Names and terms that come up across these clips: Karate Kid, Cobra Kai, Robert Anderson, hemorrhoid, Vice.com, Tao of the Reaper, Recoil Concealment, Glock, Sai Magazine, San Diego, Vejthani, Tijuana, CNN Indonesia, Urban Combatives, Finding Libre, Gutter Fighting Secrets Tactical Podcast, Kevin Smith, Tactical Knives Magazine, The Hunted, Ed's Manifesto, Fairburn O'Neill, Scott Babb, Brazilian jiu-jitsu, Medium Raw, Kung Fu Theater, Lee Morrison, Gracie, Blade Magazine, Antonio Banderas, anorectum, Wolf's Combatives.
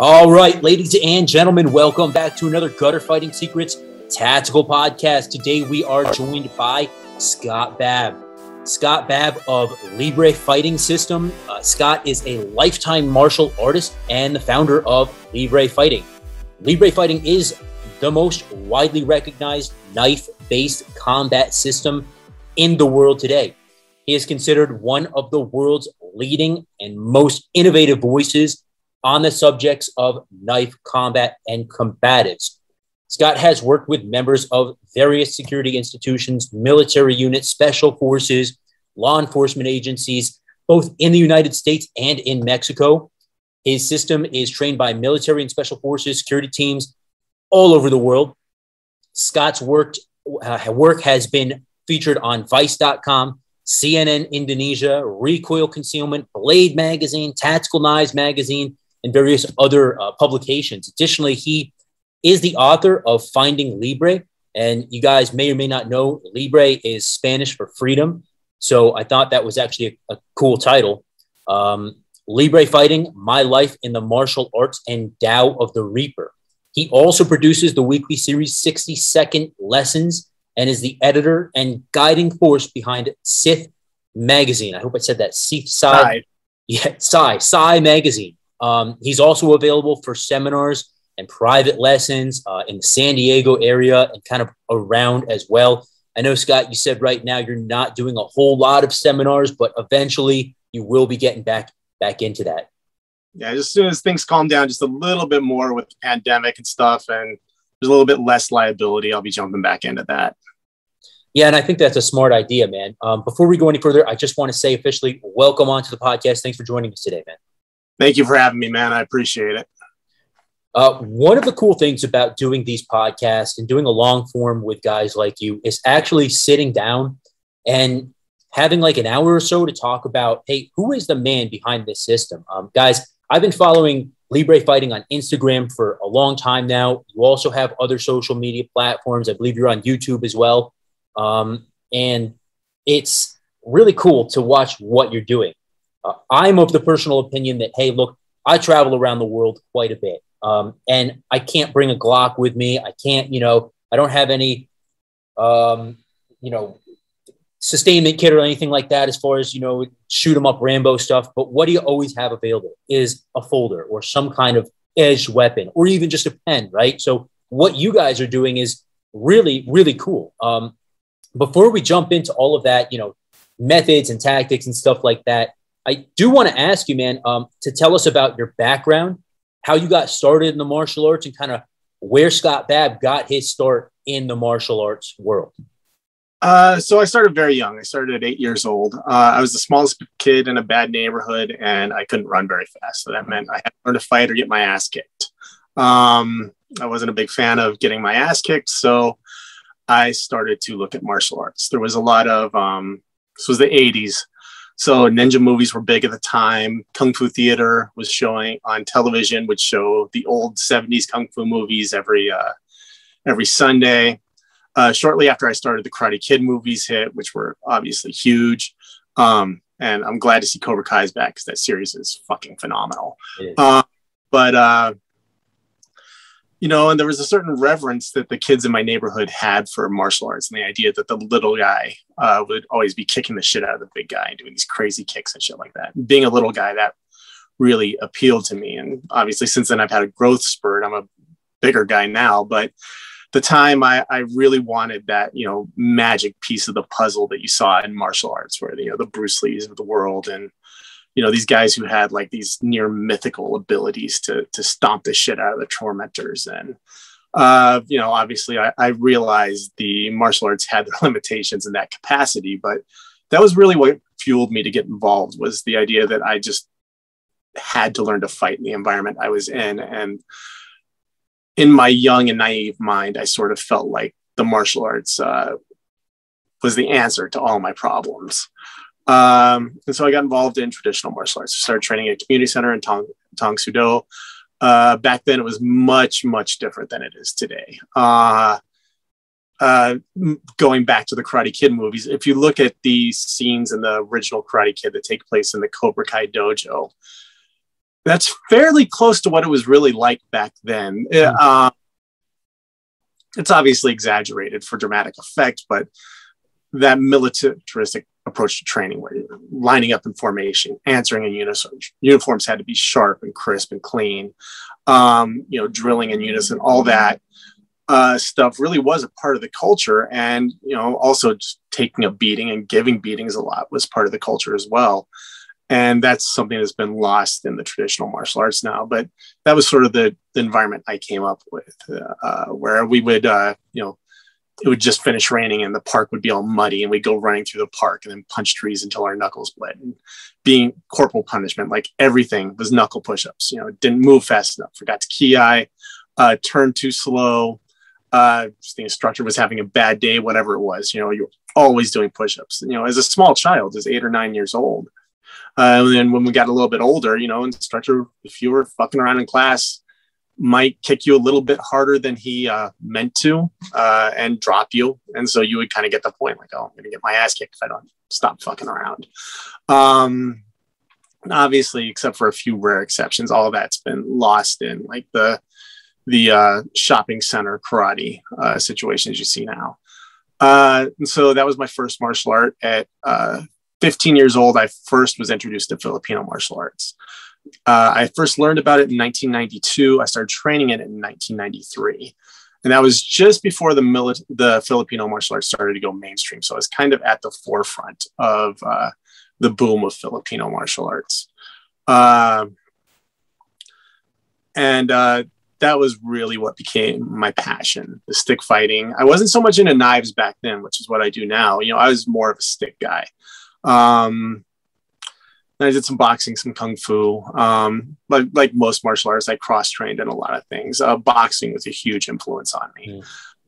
All right, ladies and gentlemen, welcome back to another Gutter Fighting Secrets Tactical Podcast. Today we are joined by Scott Babb. Scott Babb of Libre Fighting System. Scott is a lifetime martial artist and the founder of Libre Fighting. Libre Fighting is the most widely recognized knife-based combat system in the world today. He is considered one of the world's leading and most innovative voices on the subjects of knife combat and combatives. Scott has worked with members of various security institutions, military units, special forces, law enforcement agencies, both in the United States and in Mexico. His system is trained by military and special forces security teams all over the world. Scott's work has been featured on Vice.com, CNN Indonesia, Recoil Concealment, Blade Magazine, Tactical Knives Magazine, and various other publications. Additionally, he is the author of Finding Libre. And you guys may or may not know, Libre is Spanish for freedom. So I thought that was actually a cool title. Libre Fighting, My Life in the Martial Arts and Tao of the Reaper. He also produces the weekly series 60 Second Lessons and is the editor and guiding force behind Sith Magazine. I hope I said that. Sai. Yeah, Sai Magazine. He's also available for seminars and private lessons in the San Diego area and kind of around as well. I know, Scott, you said right now you're not doing a whole lot of seminars, but eventually you will be getting back into that. Yeah, as soon as things calm down just a little bit more with the pandemic and stuff, and there's a little bit less liability, I'll be jumping back into that. Yeah, and I think that's a smart idea, man. Before we go any further, I just want to say officially welcome onto the podcast. Thanks for joining us today, man. Thank you for having me, man. I appreciate it. One of the cool things about doing these podcasts and doing a long form with guys like you is actually sitting down and having like an hour or so to talk about, hey, who is the man behind this system? Guys, I've been following Libre Fighting on Instagram for a long time now. You also have other social media platforms. I believe you're on YouTube as well. And it's really cool to watch what you're doing. I'm of the personal opinion that, hey, look, I travel around the world quite a bit. And I can't bring a Glock with me. I can't, I don't have any, sustainment kit or anything like that as far as, shoot 'em up Rambo stuff. But what do you always have available is a folder or some kind of edged weapon or even just a pen, right? So what you guys are doing is really, really cool. Before we jump into all of that, methods and tactics and stuff like that, I do want to ask you, man, to tell us about your background, how you got started in the martial arts, and kind of where Scott Babb got his start in the martial arts world. So I started very young. I started at 8 years old. I was the smallest kid in a bad neighborhood, and I couldn't run very fast. So that meant I had to learn to fight or get my ass kicked. I wasn't a big fan of getting my ass kicked, so I started to look at martial arts. There was a lot of, this was the 80s. So ninja movies were big at the time. Kung Fu Theater was showing on television, would show the old 70s Kung Fu movies every Sunday. Shortly after I started, the Karate Kid movies hit, which were obviously huge. And I'm glad to see Cobra Kai's back because that series is fucking phenomenal. Yeah. And there was a certain reverence that the kids in my neighborhood had for martial arts and the idea that the little guy would always be kicking the shit out of the big guy and doing these crazy kicks and shit like that. Being a little guy, that really appealed to me. And obviously since then I've had a growth spurt. I'm a bigger guy now, but the time I really wanted that, magic piece of the puzzle that you saw in martial arts where, the Bruce Lees of the world and, these guys who had like these near mythical abilities to stomp the shit out of the tormentors. And, obviously I realized the martial arts had their limitations in that capacity, but that was really what fueled me to get involved was the idea that I just had to learn to fight in the environment I was in. And in my young and naive mind, I sort of felt like the martial arts was the answer to all my problems. And so I got involved in traditional martial arts. I started training at a community center in Tong Sudo. Back then it was much, much different than it is today. Going back to the Karate Kid movies, if you look at the scenes in the original Karate Kid that take place in the Cobra Kai dojo, That's fairly close to what it was really like back then. Mm-hmm. It's obviously exaggerated for dramatic effect, but that militaristic approach to training, where you're lining up in formation, answering in unison, uniforms had to be sharp and crisp and clean, drilling in unison, all that stuff really was a part of the culture. And, also just taking a beating and giving beatings a lot was part of the culture as well. And that's something that's been lost in the traditional martial arts now. But that was sort of the environment I came up with, where we would, it would just finish raining and the park would be all muddy, and we'd go running through the park and then punch trees until our knuckles bled. And being corporal punishment, like everything was knuckle push-ups. Didn't move fast enough, forgot to ki-eye, turned too slow. The instructor was having a bad day, whatever it was. You're always doing push-ups. As a small child, as 8 or 9 years old. And then when we got a little bit older, instructor, if you were fucking around in class, might kick you a little bit harder than he meant to, and drop you. And so you would kind of get the point, like, oh, I'm going to get my ass kicked if I don't stop fucking around. Obviously, except for a few rare exceptions, all that's been lost in like the shopping center karate situations you see now. And so that was my first martial art. At 15 years old, I first was introduced to Filipino martial arts. I first learned about it in 1992. I started training it in 1993. And that was just before the Filipino martial arts started to go mainstream. So I was kind of at the forefront of the boom of Filipino martial arts. That was really what became my passion, the stick fighting. I wasn't so much into knives back then, which is what I do now. I was more of a stick guy. I did some boxing, some kung fu, like most martial artists, I cross-trained in a lot of things. Boxing was a huge influence on me.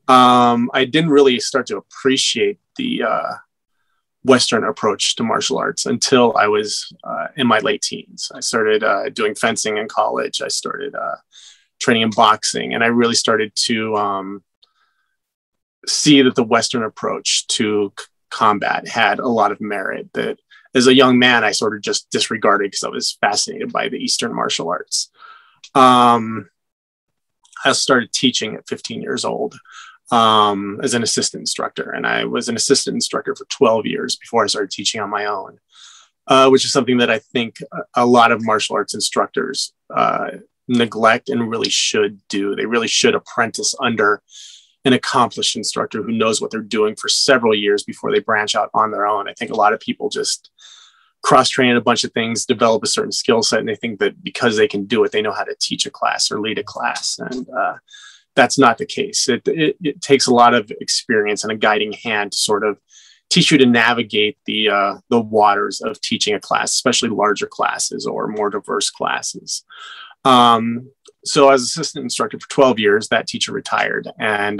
Mm. I didn't really start to appreciate the Western approach to martial arts until I was in my late teens. I started doing fencing in college. I started training in boxing, and I really started to see that the Western approach to combat had a lot of merit that, as a young man, I sort of just disregarded because I was fascinated by the Eastern martial arts. I started teaching at 15 years old as an assistant instructor, and I was an assistant instructor for 12 years before I started teaching on my own, which is something that I think a lot of martial arts instructors neglect and really should do. They really should apprentice under an accomplished instructor who knows what they're doing for several years before they branch out on their own. I think a lot of people just cross-train a bunch of things, develop a certain skill set, and they think that because they can do it, they know how to teach a class or lead a class. And that's not the case. It takes a lot of experience and a guiding hand to sort of teach you to navigate the waters of teaching a class, especially larger classes or more diverse classes. So as assistant instructor for 12 years, that teacher retired, and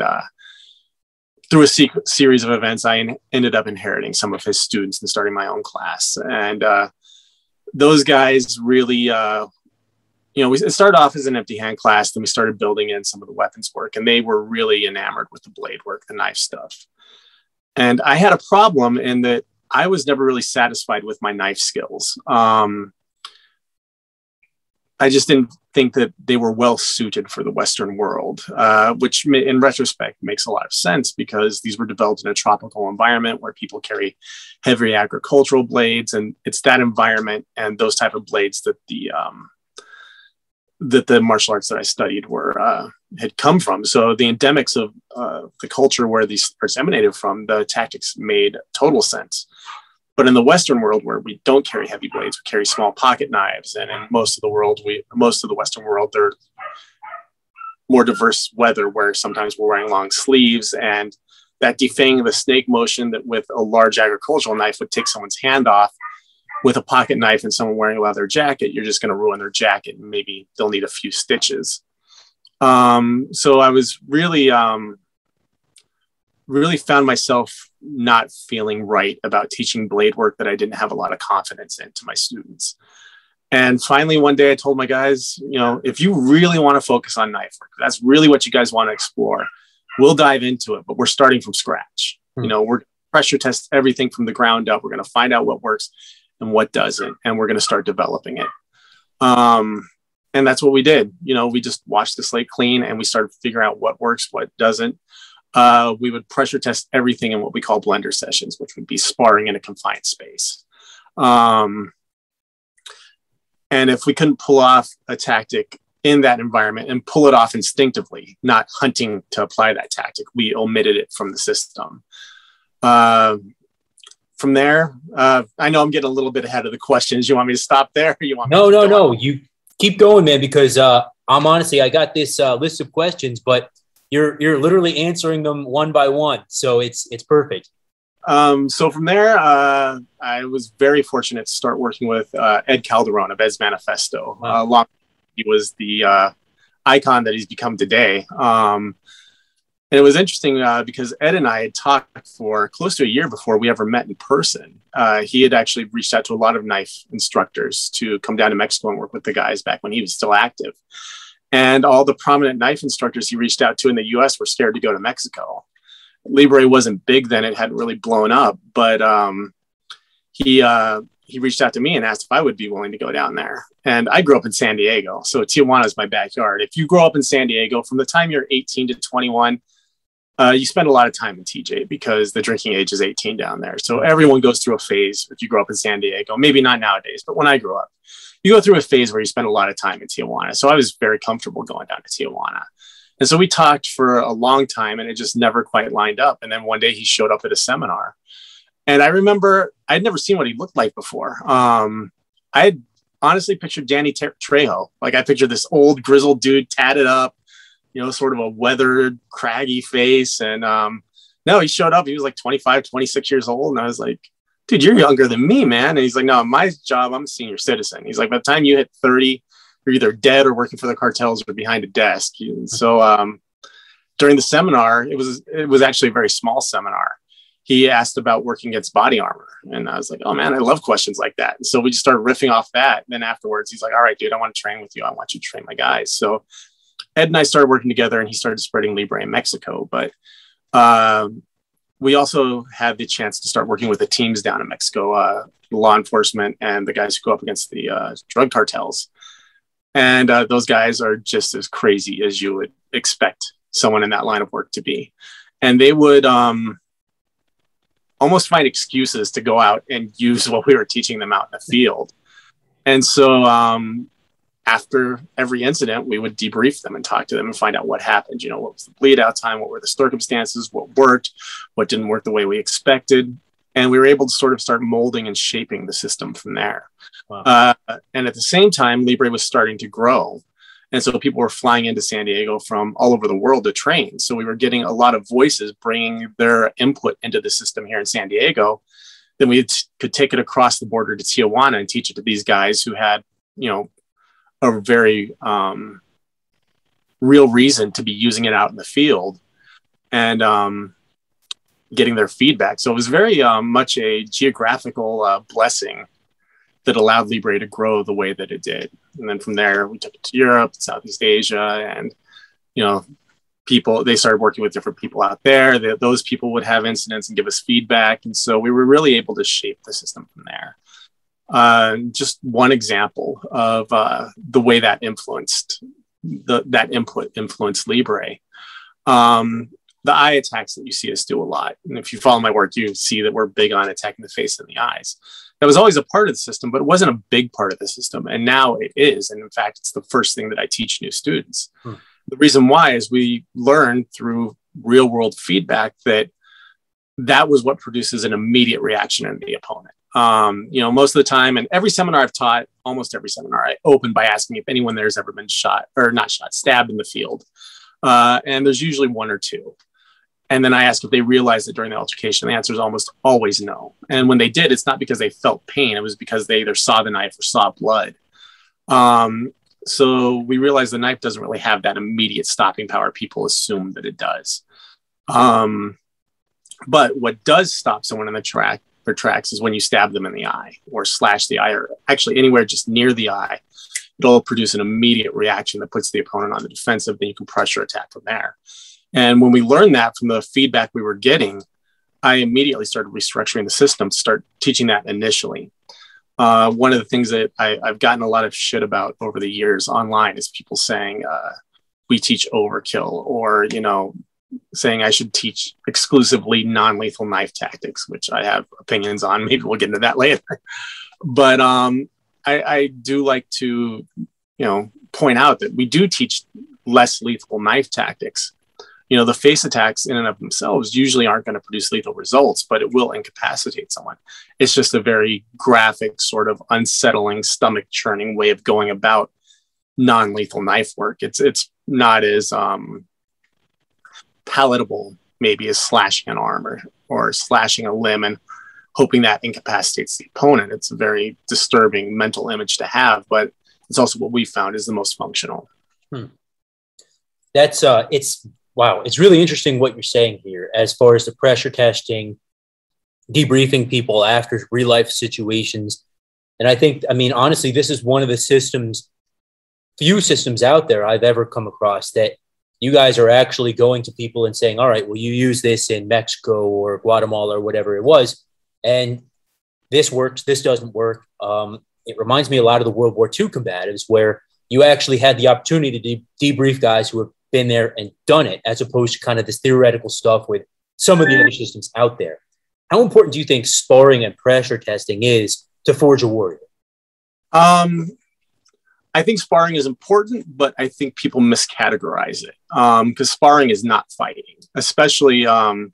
through a series of events, I ended up inheriting some of his students and starting my own class. And those guys really, it started off as an empty hand class, then we started building in some of the weapons work, and they were really enamored with the blade work, the knife stuff. And I had a problem in that I was never really satisfied with my knife skills. I just didn't think that they were well suited for the Western world, which in retrospect makes a lot of sense because these were developed in a tropical environment where people carry heavy agricultural blades. And it's that environment and those type of blades that the martial arts that I studied had come from. So the endemics of the culture where these arts emanated from, the tactics made total sense. But in the Western world, where we don't carry heavy blades, we carry small pocket knives. And in most of the Western world, they're more diverse weather, where sometimes we're wearing long sleeves, and that defanging of a snake motion that with a large agricultural knife would take someone's hand off, with a pocket knife and someone wearing a leather jacket, you're just going to ruin their jacket, and maybe they'll need a few stitches. So I was really, really found myself not feeling right about teaching blade work that I didn't have a lot of confidence in to my students. And finally, one day I told my guys, if you really want to focus on knife work, that's really what you guys want to explore, we'll dive into it, but we're starting from scratch. Mm-hmm. We're pressure test everything from the ground up. We're going to find out what works and what doesn't, and we're going to start developing it. And that's what we did. You know, we just washed the slate clean and we started figuring out what works, what doesn't. We would pressure test everything in what we call blender sessions, which would be sparring in a confined space. And if we couldn't pull off a tactic in that environment and pull it off instinctively, not hunting to apply that tactic, we omitted it from the system. From there, I know I'm getting a little bit ahead of the questions. You want me to stop there? You want me to go on? You keep going, man, because I'm honestly, I got this list of questions, but you're literally answering them one by one. So it's perfect. So from there, I was very fortunate to start working with Ed Calderon of Ed's Manifesto. Wow. He was the icon that he's become today. And it was interesting because Ed and I had talked for close to a year before we ever met in person. He had actually reached out to a lot of knife instructors to come down to Mexico and work with the guys back when he was still active. And all the prominent knife instructors he reached out to in the U.S. were scared to go to Mexico. Libre wasn't big then. It hadn't really blown up. But he reached out to me and asked if I would be willing to go down there. And I grew up in San Diego. So Tijuana is my backyard. If you grow up in San Diego, from the time you're 18 to 21, you spend a lot of time in TJ because the drinking age is 18 down there. So everyone goes through a phase. If you grow up in San Diego, maybe not nowadays, but when I grew up, you go through a phase where you spend a lot of time in Tijuana. So I was very comfortable going down to Tijuana. And so we talked for a long time and it just never quite lined up. And then one day he showed up at a seminar. And I remember I'd never seen what he looked like before. I had honestly pictured Danny Trejo. Like I pictured this old grizzled dude tatted up, you know, sort of a weathered, craggy face. And no, he showed up. He was like 25, 26 years old. And I was like, dude, you're younger than me, man. And he's like, no, my job, I'm a senior citizen. He's like, by the time you hit 30, you're either dead or working for the cartels or behind a desk. And so during the seminar, it was actually a very small seminar. He asked about working against body armor. And I was like, oh man, I love questions like that. And so we just started riffing off that. And then afterwards, he's like, all right, dude, I want to train with you. I want you to train my guys. So Ed and I started working together and he started spreading Libre in Mexico. But we also had the chance to start working with the teams down in Mexico, law enforcement and the guys who go up against the drug cartels. And those guys are just as crazy as you would expect someone in that line of work to be. And they would almost find excuses to go out and use what we were teaching them out in the field. And so after every incident, we would debrief them and talk to them and find out what happened. You know, what was the bleed out time? What were the circumstances? What worked? What didn't work the way we expected? And we were able to sort of start molding and shaping the system from there. Wow. And at the same time, Libre was starting to grow. And so people were flying into San Diego from all over the world to train. So we were getting a lot of voices bringing their input into the system here in San Diego. Then we could take it across the border to Tijuana and teach it to these guys who had, you know, a very real reason to be using it out in the field. And getting their feedback. So it was very much a geographical blessing that allowed Libre to grow the way that it did. And then from there, we took it to Europe, Southeast Asia, and, you know, people, they started working with different people out there. Those people would have incidents and give us feedback. And so we were really able to shape the system from there. Just one example of the way that influenced, that input influenced Libre. The eye attacks that you see us do a lot. And if you follow my work, you see that we're big on attacking the face and the eyes. That was always a part of the system, but it wasn't a big part of the system. And now it is. And in fact, it's the first thing that I teach new students. Hmm. The reason why is we learned through real world feedback that was what produces an immediate reaction in the opponent. You know, most of the time, and every seminar I've taught, almost every seminar, I open by asking if anyone there's ever been shot or not shot, stabbed in the field. And there's usually one or two. And then I asked if they realized it during the altercation. The answer is almost always no. And when they did, it's not because they felt pain. It was because they either saw the knife or saw blood. So we realized the knife doesn't really have that immediate stopping power. People assume that it does. But what does stop someone in their tracks is when you stab them in the eye or slash the eye, or actually anywhere just near the eye. It'll produce an immediate reaction that puts the opponent on the defensive. Then you can pressure attack from there. And when we learned that from the feedback we were getting, I immediately started restructuring the system to start teaching that initially. One of the things that I've gotten a lot of shit about over the years online is people saying we teach overkill, or, you know, saying I should teach exclusively non-lethal knife tactics, which I have opinions on. Maybe we'll get into that later. But I do like to, you know, point out that we do teach less lethal knife tactics. You know, the face attacks in and of themselves usually aren't going to produce lethal results, but it will incapacitate someone. It's just a very graphic, sort of unsettling, stomach churning way of going about non-lethal knife work. It's not as palatable maybe as slashing an arm or slashing a limb and hoping that incapacitates the opponent. It's a very disturbing mental image to have, but it's also what we found is the most functional. That's wow, it's really interesting what you're saying here as far as the pressure testing, debriefing people after real life situations. And I think, I mean, honestly, this is one of the systems, few systems out there I've ever come across that you guys are actually going to people and saying, all right, well, you use this in Mexico or Guatemala or whatever it was, and this works, this doesn't work. It reminds me a lot of the World War II combatives where you actually had the opportunity to debrief guys who have been there and done it, as opposed to kind of this theoretical stuff with some of the other systems out there. How important do you think sparring and pressure testing is to forge a warrior? I think sparring is important, but I think people miscategorize it because sparring is not fighting, especially, well,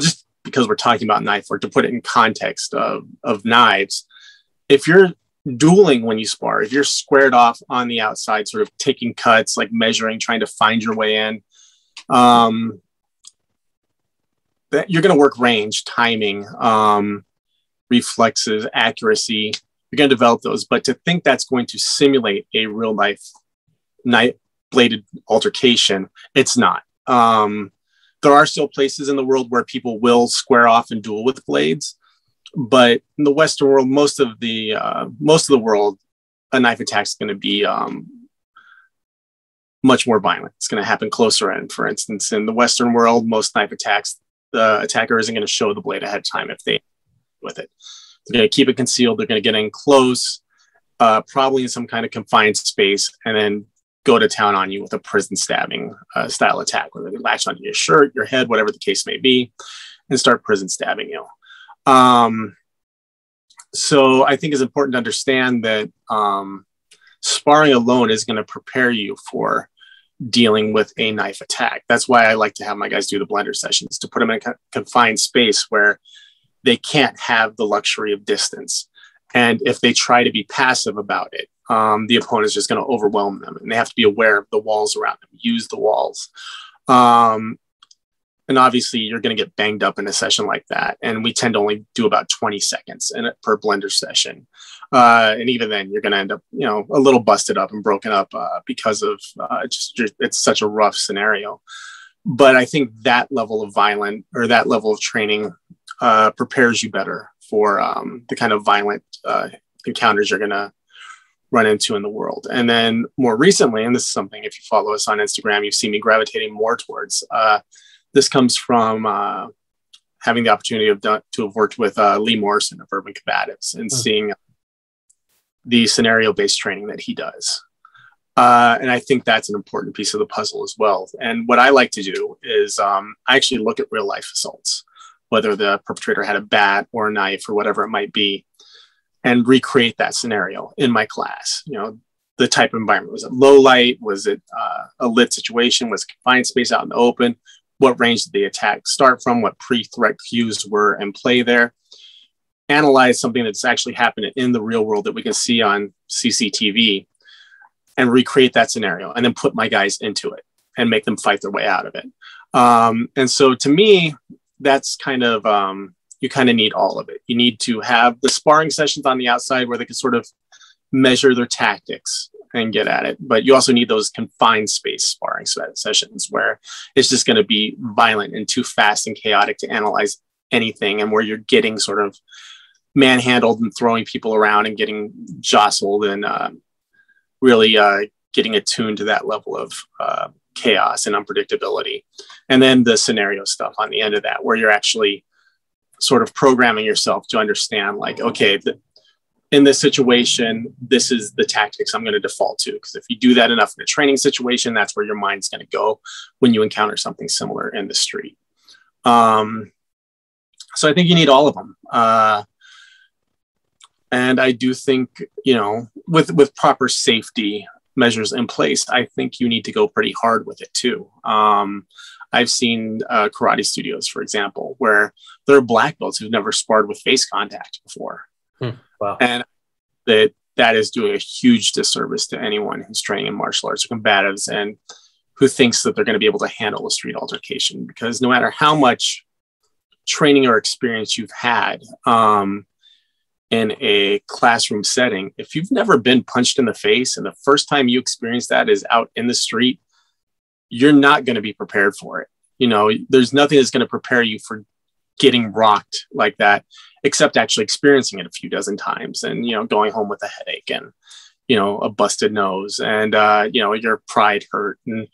just because we're talking about knife work, to put it in context of knives, if you're dueling when you spar, if you're squared off on the outside, sort of taking cuts, like measuring, trying to find your way in, that you're going to work range, timing, reflexes, accuracy. You're going to develop those. But to think that's going to simulate a real life knife-bladed altercation, it's not. There are still places in the world where people will square off and duel with blades. But in the Western world, most of the world, a knife attack is going to be much more violent. It's going to happen closer in. For instance, in the Western world, most knife attacks, the attacker isn't going to show the blade ahead of time if they with it. They're going to keep it concealed. They're going to get in close, probably in some kind of confined space, and then go to town on you with a prison stabbing style attack, where they latch onto your shirt, your head, whatever the case may be, and start prison stabbing you. So I think it's important to understand that sparring alone is going to prepare you for dealing with a knife attack. That's why I like to have my guys do the blender sessions, to put them in a confined space where they can't have the luxury of distance. And if they try to be passive about it, the opponent is just going to overwhelm them, and they have to be aware of the walls around them, use the walls. And obviously, you're going to get banged up in a session like that. And we tend to only do about 20 seconds per blender session. And even then, you're going to end up, you know, a little busted up and broken up because of it's such a rough scenario. But I think that level of violent, or that level of training, prepares you better for the kind of violent encounters you're going to run into in the world. And then more recently, and this is something, if you follow us on Instagram, you've seen me gravitating more towards. This comes from having the opportunity to have worked with Lee Morrison of Urban Combatives and seeing the scenario-based training that he does. And I think that's an important piece of the puzzle as well. And what I like to do is I actually look at real-life assaults, whether the perpetrator had a bat or a knife or whatever it might be, and recreate that scenario in my class. You know, the type of environment. Was it low light? Was it a lit situation? Was it confined space out in the open? What range did the attack start from? What pre-threat cues were in play there? Analyze something that's actually happened in the real world that we can see on CCTV and recreate that scenario, and then put my guys into it and make them fight their way out of it. And so to me, that's kind of, you kind of need all of it. You need to have the sparring sessions on the outside where they can sort of measure their tactics and get at it. But you also need those confined space sparring sessions where it's just going to be violent and too fast and chaotic to analyze anything, and where you're getting sort of manhandled and throwing people around and getting jostled and really getting attuned to that level of chaos and unpredictability. And then the scenario stuff on the end of that, where you're actually sort of programming yourself to understand, like, okay, in this situation, this is the tactics I'm going to default to. Because if you do that enough in a training situation, that's where your mind's going to go when you encounter something similar in the street. So I think you need all of them. And I do think, you know, with proper safety measures in place, I think you need to go pretty hard with it too. I've seen karate studios, for example, where there are black belts who've never sparred with face contact before. Wow. And that is doing a huge disservice to anyone who's training in martial arts or combatives and who thinks that they're going to be able to handle a street altercation, because no matter how much training or experience you've had in a classroom setting, if you've never been punched in the face and the first time you experience that is out in the street, you're not going to be prepared for it. You know, there's nothing that's going to prepare you for getting rocked like that, except actually experiencing it a few dozen times and, you know, going home with a headache and, you know, a busted nose and, you know, your pride hurt, and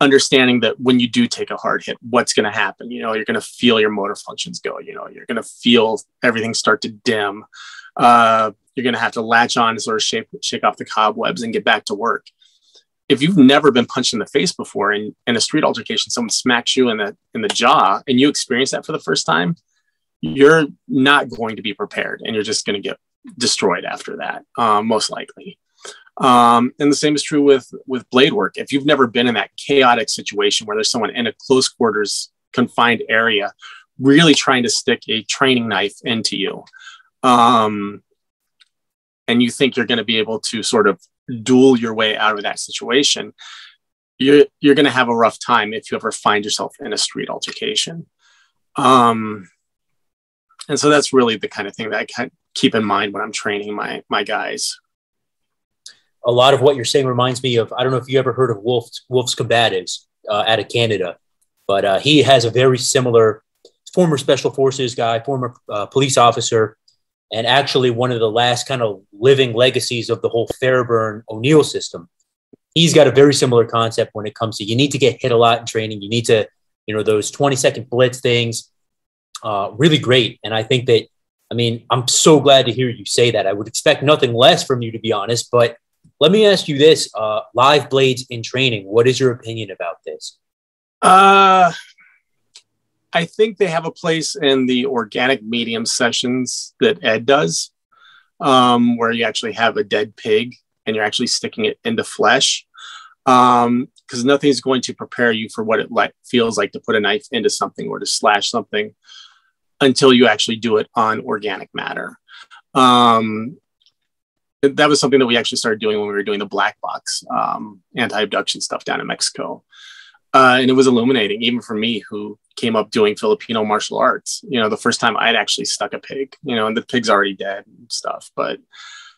understanding that when you do take a hard hit, what's going to happen. You know, you're going to feel your motor functions go, you know, you're going to feel everything start to dim. You're going to have to latch on to sort of shake off the cobwebs and get back to work. If you've never been punched in the face before and in a street altercation, someone smacks you in the jaw and you experience that for the first time, you're not going to be prepared and you're just going to get destroyed after that, most likely. And the same is true with blade work. If you've never been in that chaotic situation where there's someone in a close quarters confined area really trying to stick a training knife into you, and you think you're going to be able to sort of duel your way out of that situation, you're going to have a rough time if you ever find yourself in a street altercation. And so that's really the kind of thing that I can keep in mind when I'm training my guys. A lot of what you're saying reminds me of, I don't know if you ever heard of Wolf's Combatives out of Canada, but he has a very similar former special forces guy, former police officer, and actually one of the last kind of living legacies of the whole Fairburn O'Neill system. He's got a very similar concept when it comes to, you need to get hit a lot in training. You need to, you know, those 20-second blitz things, really great. And I think that, I mean, I'm so glad to hear you say that. I would expect nothing less from you, to be honest, but let me ask you this, live blades in training. What is your opinion about this? I think they have a place in the organic medium sessions that Ed does, where you actually have a dead pig and you're actually sticking it into flesh, because nothing's going to prepare you for what it feels like to put a knife into something or to slash something until you actually do it on organic matter. That was something that we actually started doing when we were doing the black box anti-abduction stuff down in Mexico. And it was illuminating, even for me, who came up doing Filipino martial arts. You know, the first time I'd actually stuck a pig, you know, and the pig's already dead and stuff. But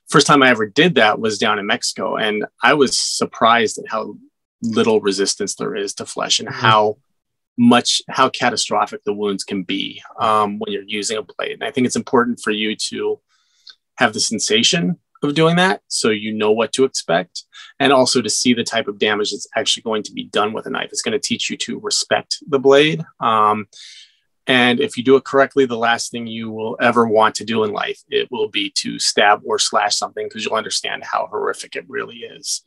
first time I ever did that was down in Mexico. And I was surprised at how little resistance there is to flesh and how catastrophic the wounds can be when you're using a blade. And I think it's important for you to have the sensation of doing that, so you know what to expect, and also to see the type of damage that's actually going to be done with a knife. It's going to teach you to respect the blade. And if you do it correctly, the last thing you will ever want to do in life, it will be to stab or slash something, because you'll understand how horrific it really is.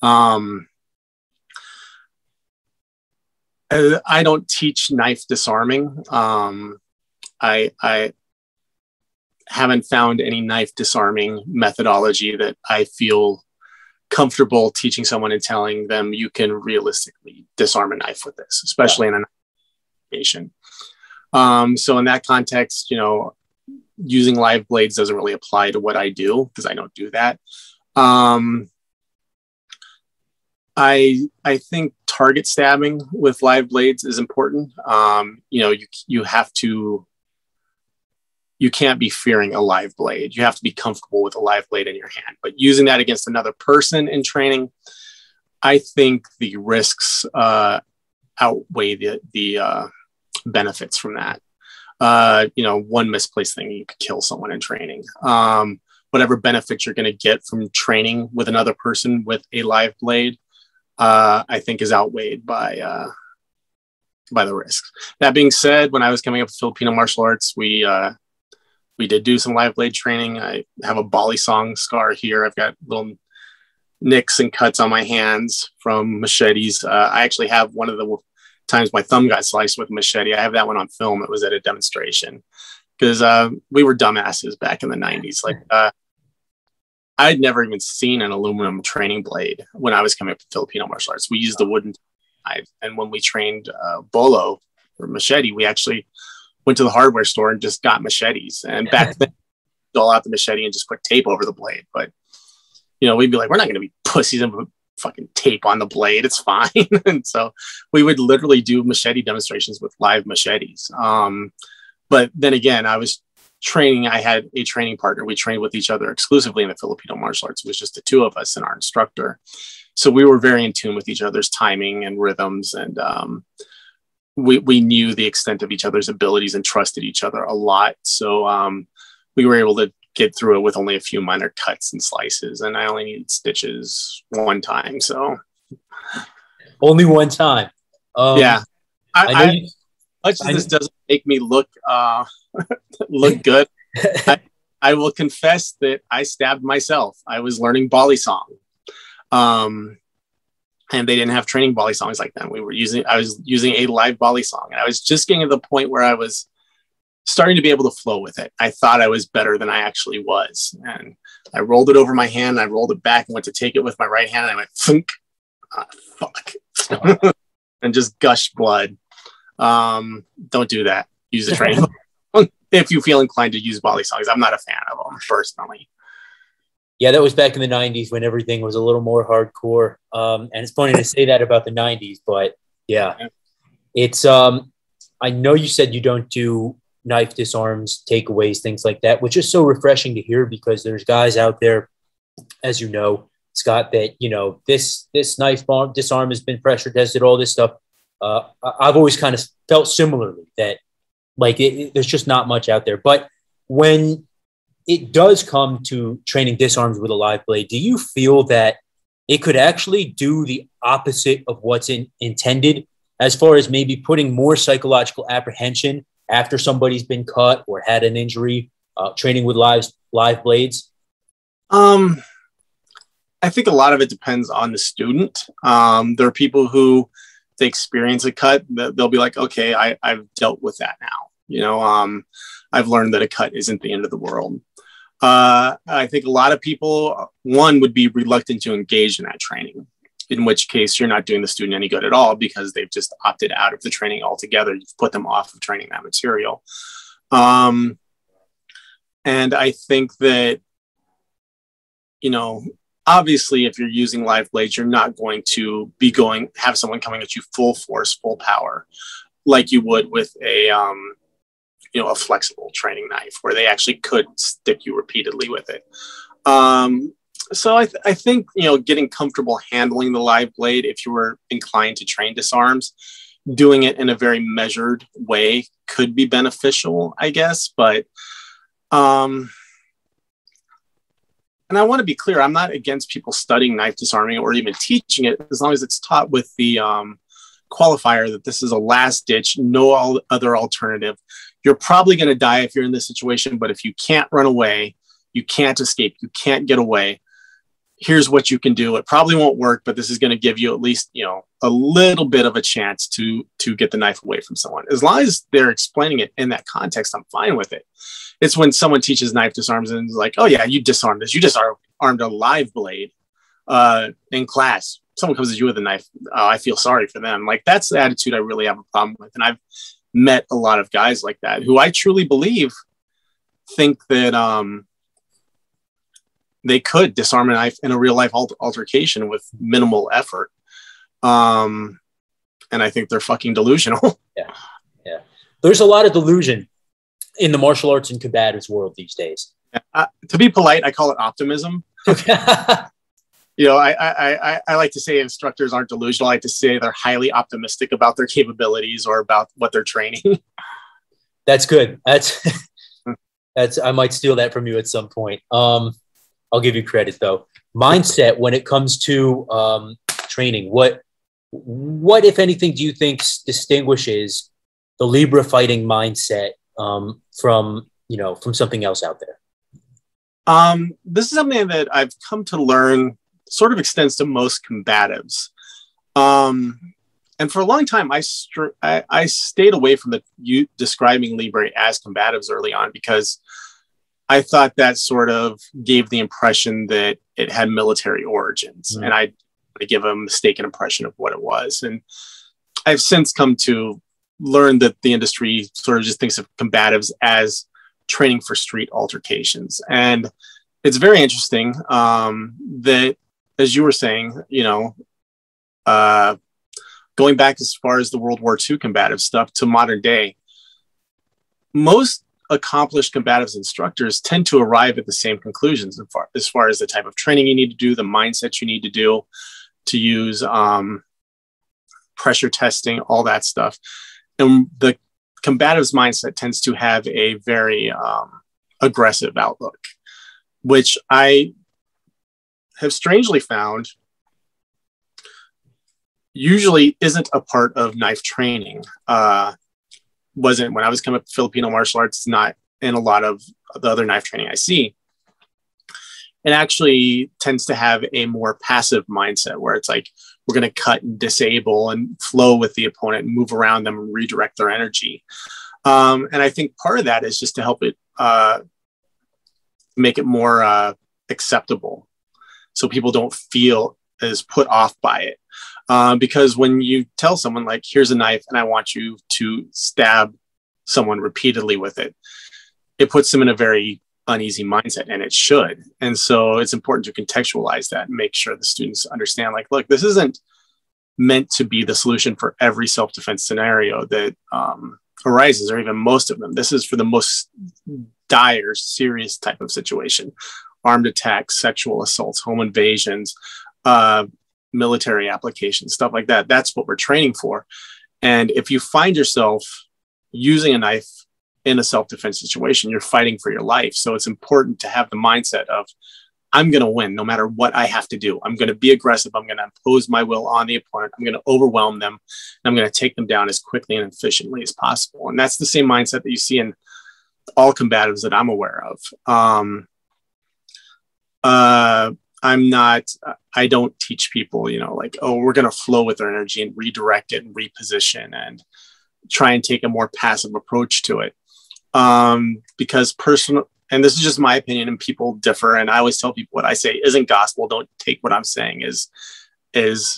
I don't teach knife disarming. I haven't found any knife disarming methodology that I feel comfortable teaching someone and telling them you can realistically disarm a knife with this, especially in an application. So in that context, you know, using live blades doesn't really apply to what I do, because I don't do that. I think target stabbing with live blades is important. You know, you have to, you can't be fearing a live blade. You have to be comfortable with a live blade in your hand, but using that against another person in training, I think the risks outweigh the benefits from that. You know, one misplaced thing, you could kill someone in training. Whatever benefits you're going to get from training with another person with a live blade, I think is outweighed by the risks. That being said, when I was coming up with Filipino martial arts, we We did do some live blade training. I have a Bali song scar here. I've got little nicks and cuts on my hands from machetes. I actually have one of the times my thumb got sliced with a machete. I have that one on film. It was at a demonstration because we were dumbasses back in the 90s. Like I'd never even seen an aluminum training blade when I was coming up with Filipino martial arts. We used the wooden knife. And when we trained bolo or machete, we actually went to the hardware store and just got machetes. And back then, we'd all out the machete and just put tape over the blade. But, you know, we'd be like, we're not going to be pussies and put fucking tape on the blade. It's fine. And so we would literally do machete demonstrations with live machetes. But then again, I was training. I had a training partner. We trained with each other exclusively in the Filipino martial arts. It was just the two of us and our instructor. So we were very in tune with each other's timing and rhythms. And, we knew the extent of each other's abilities and trusted each other a lot. So we were able to get through it with only a few minor cuts and slices. And I only needed stitches one time. So only one time. Yeah. I know, this doesn't make me look, look good. I will confess that I stabbed myself. I was learning Bali song. And they didn't have training Bali songs like that. I was using a live Bali song, and I was just getting to the point where I was starting to be able to flow with it. I thought I was better than I actually was. And I rolled it over my hand. I rolled it back and went to take it with my right hand. And I went, thunk, fuck, and just gushed blood. Don't do that. Use the training if you feel inclined to use Bali songs. I'm not a fan of them personally. Yeah, that was back in the 90s when everything was a little more hardcore. And it's funny to say that about the 90s, but yeah, it's, I know you said you don't do knife disarms, takeaways, things like that, which is so refreshing to hear because there's guys out there, as you know, Scott, that, you know, this knife bomb disarm has been pressure tested, all this stuff. I've always kind of felt similarly that like, there's just not much out there, but when it does come to training disarms with a live blade, do you feel that it could actually do the opposite of what's intended as far as maybe putting more psychological apprehension after somebody's been cut or had an injury, training with live blades? I think a lot of it depends on the student. There are people who they experience a cut, they'll be like, okay, I've dealt with that now. You know, I've learned that a cut isn't the end of the world. I think a lot of people, one, would be reluctant to engage in that training, in which case you're not doing the student any good at all because they've just opted out of the training altogether. You've put them off of training that material. And I think that, you know, obviously if you're using live blades, you're not going to be have someone coming at you full force, full power, like you would with a, you know, a flexible training knife where they actually could stick you repeatedly with it. So I think, you know, getting comfortable handling the live blade, if you were inclined to train disarms, doing it in a very measured way could be beneficial, I guess. But, and I want to be clear, I'm not against people studying knife disarming or even teaching it as long as it's taught with the qualifier that this is a last ditch, no other alternative. You're probably going to die if you're in this situation, but if you can't run away, you can't escape, you can't get away, here's what you can do. It probably won't work, but this is going to give you at least, you know, a little bit of a chance to get the knife away from someone. As long as they're explaining it in that context, I'm fine with it. It's when someone teaches knife disarms and is like, oh yeah, you disarmed this. You just armed a live blade in class. Someone comes at you with a knife. Oh, I feel sorry for them. Like, that's the attitude I really have a problem with. And I've met a lot of guys like that who I truly believe think that they could disarm a knife in a real life altercation with minimal effort. And I think they're fucking delusional. Yeah. There's a lot of delusion in the martial arts and combatives world these days. To be polite, I call it optimism. You know, I like to say instructors aren't delusional. I like to say they're highly optimistic about their capabilities or about what they're training. That's good. That's I might steal that from you at some point. I'll give you credit though. Mindset when it comes to training. What if anything do you think distinguishes the Libre fighting mindset from you know, from something else out there? This is something that I've come to learn sort of extends to most combatives. And for a long time, I stayed away from describing Libre as combatives early on, because I thought that sort of gave the impression that it had military origins. Mm-hmm. And I give a mistaken impression of what it was. And I've since come to learn that the industry sort of just thinks of combatives as training for street altercations. And it's very interesting that, as you were saying, you know, going back as far as the World War II combative stuff to modern day, most accomplished combatives instructors tend to arrive at the same conclusions as far as the type of training you need to do, the mindset you need to do, to use pressure testing, all that stuff. And the combatives mindset tends to have a very aggressive outlook, which I have strangely found usually isn't a part of knife training. Wasn't when I was coming up Filipino martial arts, not in a lot of the other knife training I see. It actually tends to have a more passive mindset where it's like, we're going to cut and disable and flow with the opponent and move around them and redirect their energy. And I think part of that is just to help it make it more acceptable, so people don't feel as put off by it. Because when you tell someone, like, here's a knife and I want you to stab someone repeatedly with it, it puts them in a very uneasy mindset, and it should. And so it's important to contextualize that and make sure the students understand, like, look, this isn't meant to be the solution for every self-defense scenario that arises, or even most of them. This is for the most dire, serious type of situation: armed attacks, sexual assaults, home invasions, military applications, stuff like that. That's what we're training for. And if you find yourself using a knife in a self-defense situation, you're fighting for your life. So it's important to have the mindset of, I'm going to win no matter what I have to do. I'm going to be aggressive. I'm going to impose my will on the opponent. I'm going to overwhelm them. And I'm going to take them down as quickly and efficiently as possible. And that's the same mindset that you see in all combatives that I'm aware of. I don't teach people, you know, like, oh, we're going to flow with their energy and redirect it and reposition and try and take a more passive approach to it. Because personal, and this is just my opinion, and people differ. And I always tell people, what I say isn't gospel. Don't take what I'm saying is,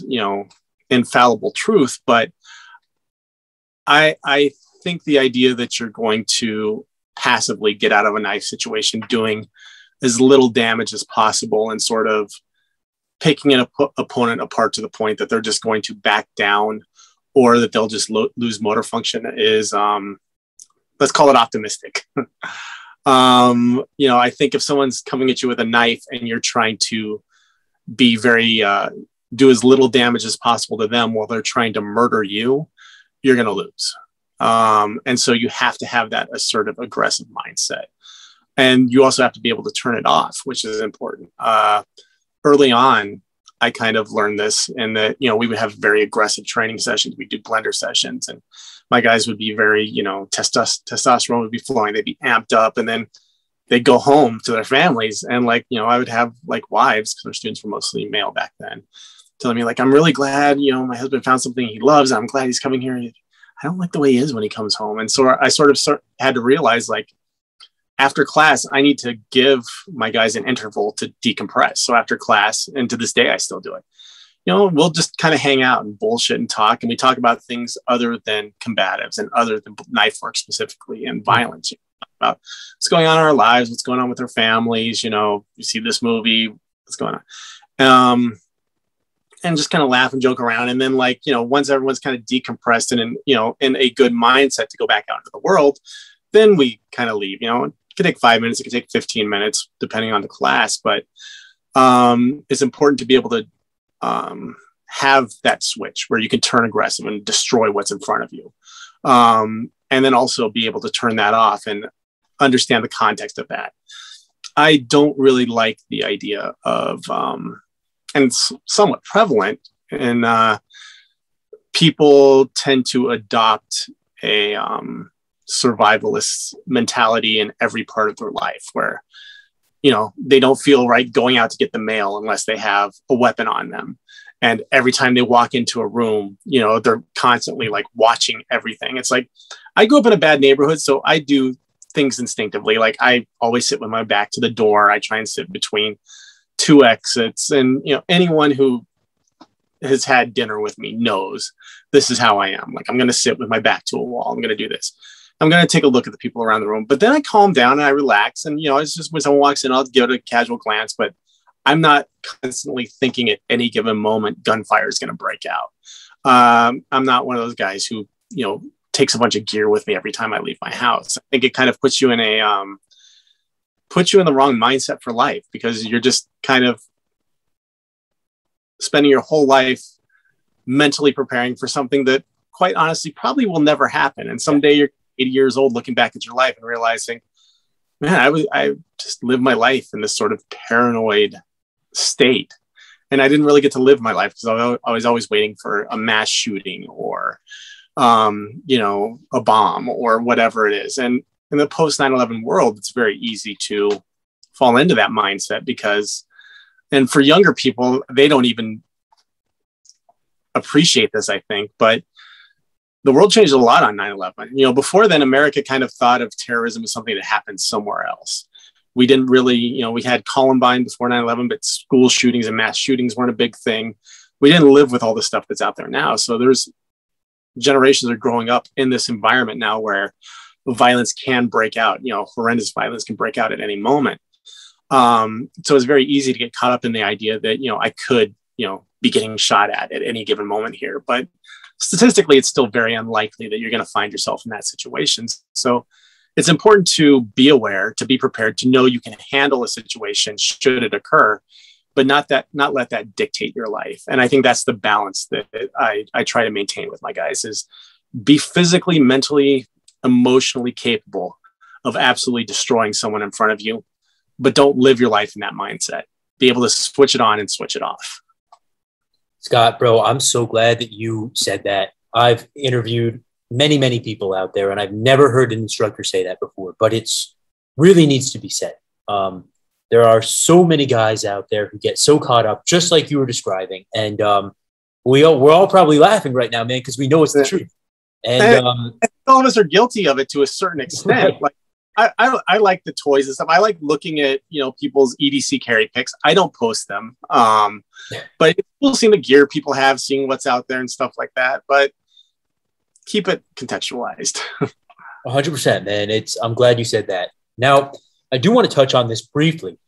you know, infallible truth. But I think the idea that you're going to passively get out of a knife situation doing as little damage as possible and sort of picking an opponent apart to the point that they're just going to back down, or that they'll just lose motor function, is, let's call it optimistic. You know, I think if someone's coming at you with a knife and you're trying to be very, do as little damage as possible to them while they're trying to murder you, you're going to lose. And so you have to have that assertive, aggressive mindset. And you also have to be able to turn it off, which is important. Early on, I kind of learned this, in that, you know, we would have very aggressive training sessions. We do blender sessions, and my guys would be very, you know, testosterone would be flowing. They'd be amped up, and then they'd go home to their families. And, like, you know, I would have, like, wives, because our students were mostly male back then, telling me, like, I'm really glad, you know, my husband found something he loves. I'm glad he's coming here. I don't like the way he is when he comes home. And so I sort of had to realize, like, after class, I need to give my guys an interval to decompress. So after class, and to this day, I still do it, you know, we'll just kind of hang out and bullshit and talk. And we talk about things other than combatives and other than knife work specifically, and violence, you know, about what's going on in our lives, what's going on with our families. You know, you see this movie, what's going on, and just kind of laugh and joke around. And then, like, you know, once everyone's kind of decompressed and, you know, in a good mindset to go back out into the world, then we kind of leave, you know. It could take 5 minutes, it could take 15 minutes, depending on the class. But it's important to be able to have that switch where you can turn aggressive and destroy what's in front of you. And then also be able to turn that off and understand the context of that. I don't really like the idea of, and it's somewhat prevalent, and people tend to adopt a survivalist mentality in every part of their life, where, you know, they don't feel right going out to get the mail unless they have a weapon on them. And every time they walk into a room, you know, they're constantly like watching everything. It's like, I grew up in a bad neighborhood, so I do things instinctively. Like I always sit with my back to the door. I try and sit between two exits. And, you know, anyone who has had dinner with me knows this is how I am. Like, I'm going to sit with my back to a wall. I'm going to do this. I'm going to take a look at the people around the room, but then I calm down and I relax. And, you know, it's just when someone walks in, I'll give it a casual glance, but I'm not constantly thinking at any given moment, gunfire is going to break out. I'm not one of those guys who, you know, takes a bunch of gear with me every time I leave my house. I think it kind of puts you in a, puts you in the wrong mindset for life, because you're just kind of spending your whole life mentally preparing for something that quite honestly probably will never happen. And someday you're 80 years old looking back at your life and realizing, man, I just lived my life in this sort of paranoid state. And I didn't really get to live my life because I was always waiting for a mass shooting or, you know, a bomb or whatever it is. And in the post 9/11 world, it's very easy to fall into that mindset because, and for younger people, they don't even appreciate this, I think, but the world changed a lot on 9/11. You know, before then, America kind of thought of terrorism as something that happened somewhere else. We didn't really, you know, we had Columbine before 9/11, but school shootings and mass shootings weren't a big thing. We didn't live with all the stuff that's out there now. So there's generations are growing up in this environment now where violence can break out. You know, horrendous violence can break out at any moment. So it's very easy to get caught up in the idea that, you know, I could, you know, be getting shot at any given moment here. But statistically, it's still very unlikely that you're going to find yourself in that situation. So it's important to be aware, to be prepared, to know you can handle a situation should it occur, but not let that dictate your life. And I think that's the balance that I try to maintain with my guys, is be physically, mentally, emotionally capable of absolutely destroying someone in front of you, but don't live your life in that mindset. Be able to switch it on and switch it off. Scott, bro, I'm so glad that you said that. I've interviewed many, many people out there, and I've never heard an instructor say that before, but it's really needs to be said. There are so many guys out there who get so caught up, just like you were describing. And we're all probably laughing right now, man, because we know it's the truth. And all of us are guilty of it to a certain extent. Right. Like, I like the toys and stuff. I like looking at, you know, people's EDC carry pics. I don't post them, but you'll see the gear people have, seeing what's out there and stuff like that. But keep it contextualized. 100%, man. I'm glad you said that. Now, I do want to touch on this briefly.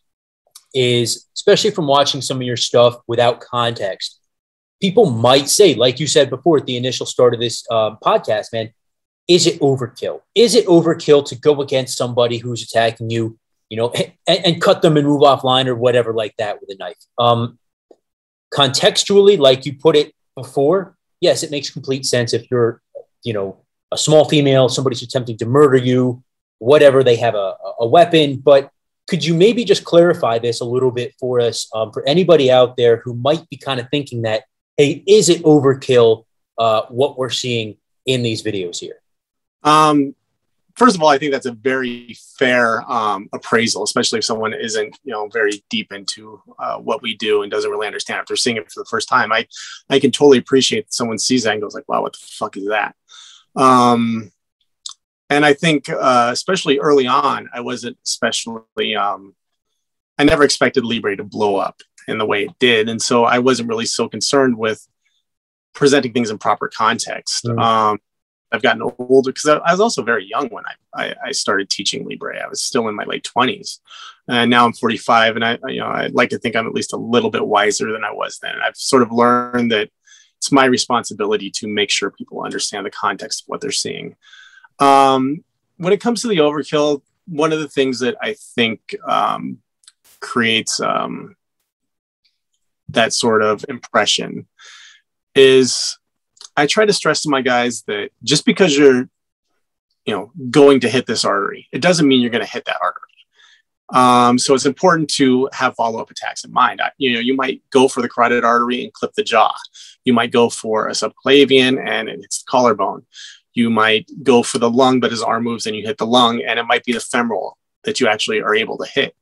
Is especially from watching some of your stuff without context, people might say, like you said before at the initial start of this podcast, man, is it overkill? Is it overkill to go against somebody who's attacking you, you know, and cut them and move offline or whatever like that with a knife? Contextually, like you put it before, yes, it makes complete sense. If you're, you know, a small female, somebody's attempting to murder you, whatever, they have a weapon. But could you maybe just clarify this a little bit for us, for anybody out there who might be kind of thinking that, hey, is it overkill, what we're seeing in these videos here? First of all, I think that's a very fair appraisal, especially if someone isn't, you know, very deep into what we do and doesn't really understand. If they're seeing it for the first time, I can totally appreciate that someone sees that and goes like, wow, what the fuck is that? And I think especially early on, I wasn't especially, I never expected Libre to blow up in the way it did. And so I wasn't really so concerned with presenting things in proper context. Mm-hmm. I've gotten older because I was also very young when I started teaching Libre. I was still in my late 20s, and now I'm 45. And I like to think I'm at least a little bit wiser than I was then. I've sort of learned that it's my responsibility to make sure people understand the context of what they're seeing. When it comes to the overkill, one of the things that I think creates that sort of impression is, I try to stress to my guys that just because you're, you know, going to hit this artery, it doesn't mean you're going to hit that artery. So it's important to have follow-up attacks in mind. You know, you might go for the carotid artery and clip the jaw. You might go for a subclavian and it hits the collarbone. you might go for the lung, but his arm moves and you hit the lung, and it might be the femoral that you actually are able to hit.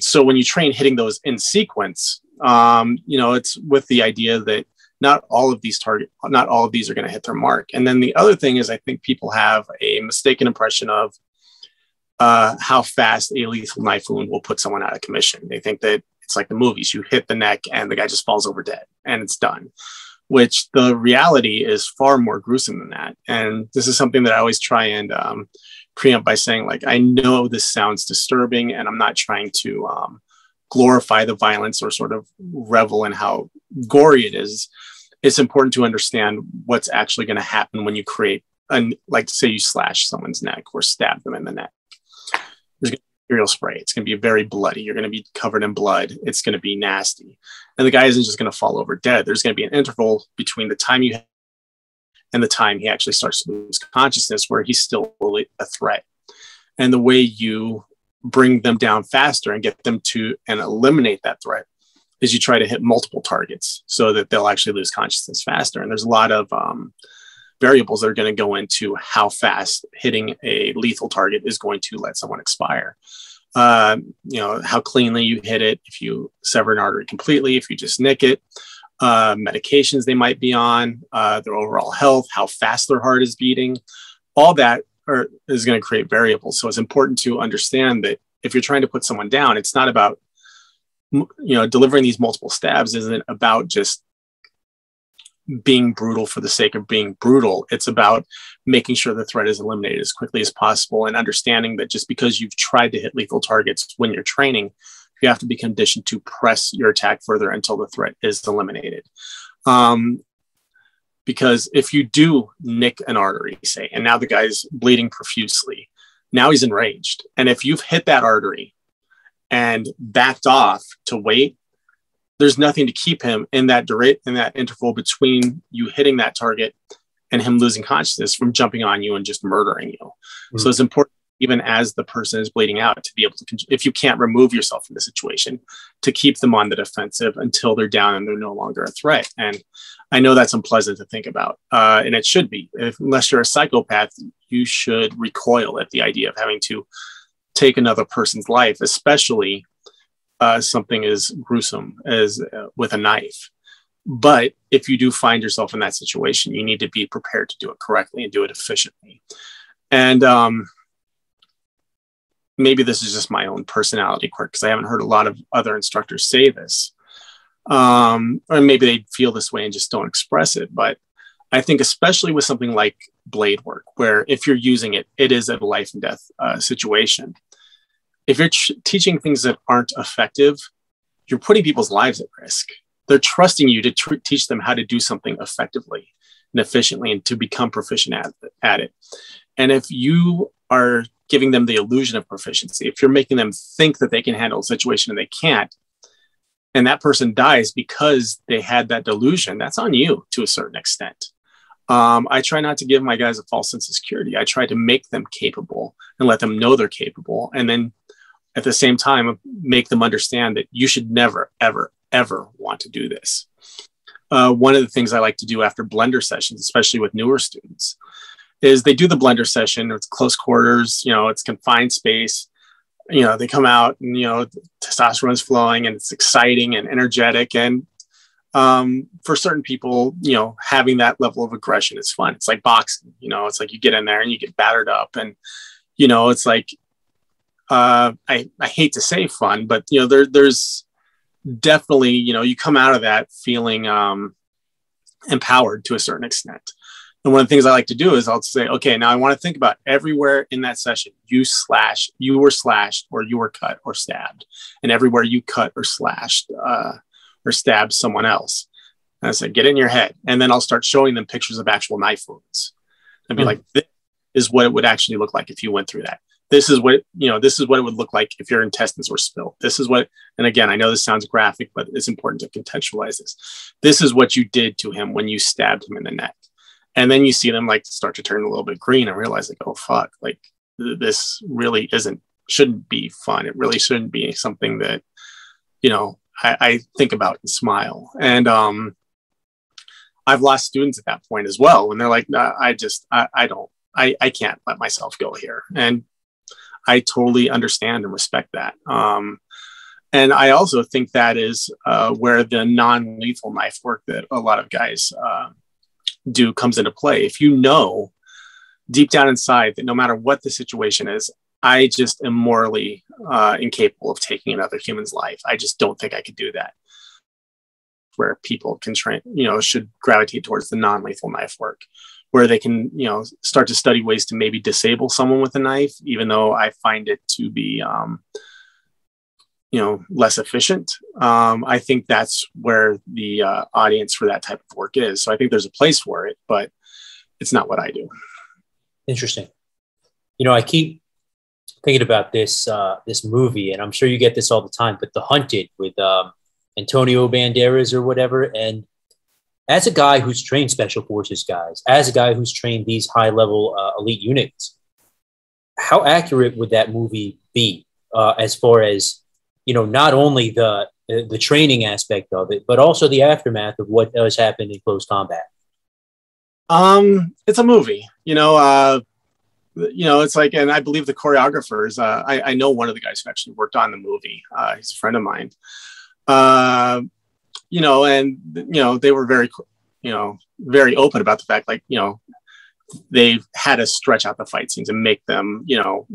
So when you train hitting those in sequence, you know, it's with the idea that not all of these are going to hit their mark. And then the other thing is, I think people have a mistaken impression of how fast a lethal knife wound will put someone out of commission. They think that it's like the movies, you hit the neck and the guy just falls over dead and it's done, which the reality is far more gruesome than that. And this is something that I always try and preempt by saying, like, I know this sounds disturbing and I'm not trying to glorify the violence or sort of revel in how gory it is. It's important to understand what's actually going to happen when you create, like, say you slash someone's neck or stab them in the neck. There's going to be material spray. It's going to be very bloody. You're going to be covered in blood. It's going to be nasty. And the guy isn't just going to fall over dead. There's going to be an interval between the time you and the time he actually starts to lose consciousness, where he's still really a threat. And the way you bring them down faster and get them to and eliminate that threat is you try to hit multiple targets so that they'll actually lose consciousness faster. And there's a lot of variables that are going to go into how fast hitting a lethal target is going to let someone expire. You know, how cleanly you hit it, if you sever an artery completely, if you just nick it, medications they might be on, their overall health, how fast their heart is beating, all that is going to create variables. So it's important to understand that if you're trying to put someone down, it's not about, you know, delivering these multiple stabs isn't about just being brutal for the sake of being brutal. It's about making sure the threat is eliminated as quickly as possible, and understanding that just because you've tried to hit lethal targets when you're training, you have to be conditioned to press your attack further until the threat is eliminated. Because if you do nick an artery, say, and now the guy's bleeding profusely, now he's enraged. And if you've hit that artery and backed off to wait, there's nothing to keep him in that interval between you hitting that target and him losing consciousness from jumping on you and just murdering you. Mm-hmm. So it's important, even as the person is bleeding out, to be able to, if you can't remove yourself from the situation, to keep them on the defensive until they're down and they're no longer a threat. And I know that's unpleasant to think about. And it should be, unless you're a psychopath, you should recoil at the idea of having to take another person's life, especially something as gruesome as with a knife. But if you do find yourself in that situation, you need to be prepared to do it correctly and do it efficiently. And maybe this is just my own personality quirk, because I haven't heard a lot of other instructors say this, or maybe they feel this way and just don't express it. But I think especially with something like blade work, where if you're using it, it is a life and death situation. If you're teaching things that aren't effective, you're putting people's lives at risk. They're trusting you to teach them how to do something effectively and efficiently and to become proficient at it. And if you are giving them the illusion of proficiency, if you're making them think that they can handle a situation and they can't, and that person dies because they had that delusion, that's on you to a certain extent. I try not to give my guys a false sense of security. I try to make them capable and let them know they're capable. And then at the same time, make them understand that you should never, ever, ever want to do this. One of the things I like to do after blender sessions, especially with newer students, is they do the blender session. It's close quarters, you know, it's confined space. You know, they come out and, you know, testosterone's flowing and it's exciting and energetic. And for certain people, you know, having that level of aggression is fun. It's like boxing, you know, it's like you get in there and you get battered up. And, you know, it's like, I hate to say fun, but, you know, there's definitely, you know, you come out of that feeling empowered to a certain extent. And one of the things I like to do is I'll say, okay, now I want to think about everywhere in that session you were slashed or you were cut or stabbed, and everywhere you cut or slashed or stabbed someone else. And I said, get in your head. And then I'll start showing them pictures of actual knife wounds and be like, this is what it would actually look like if you went through that. This is what it would look like if your intestines were spilled. This is what, and again, I know this sounds graphic, but it's important to contextualize this. This is what you did to him when you stabbed him in the neck. And then you see them like start to turn a little bit green and realize like, oh fuck, like this really shouldn't be fun. It really shouldn't be something that, you know, I think about and smile. And I've lost students at that point as well. And they're like, nah, I can't let myself go here. And I totally understand and respect that. And I also think that is where the non-lethal knife work that a lot of guys do comes into play. If you know deep down inside that no matter what the situation is, I just am morally incapable of taking another human's life. I just don't think I could do that. Where people can train, should gravitate towards the non-lethal knife work, where they can, start to study ways to maybe disable someone with a knife, even though I find it to be, less efficient. I think that's where the audience for that type of work is. So I think there's a place for it, but it's not what I do. Interesting. I keep thinking about this, this movie, and I'm sure you get this all the time, but The Hunted with, Antonio Banderas or whatever. And as a guy who's trained special forces guys, as a guy who's trained these high level elite units, how accurate would that movie be as far as, not only the training aspect of it, but also the aftermath of what does happen in close combat? It's a movie, it's like, and I believe the choreographers, I know one of the guys who actually worked on the movie. He's a friend of mine. They were very, very open about the fact, they had to stretch out the fight scenes and make them,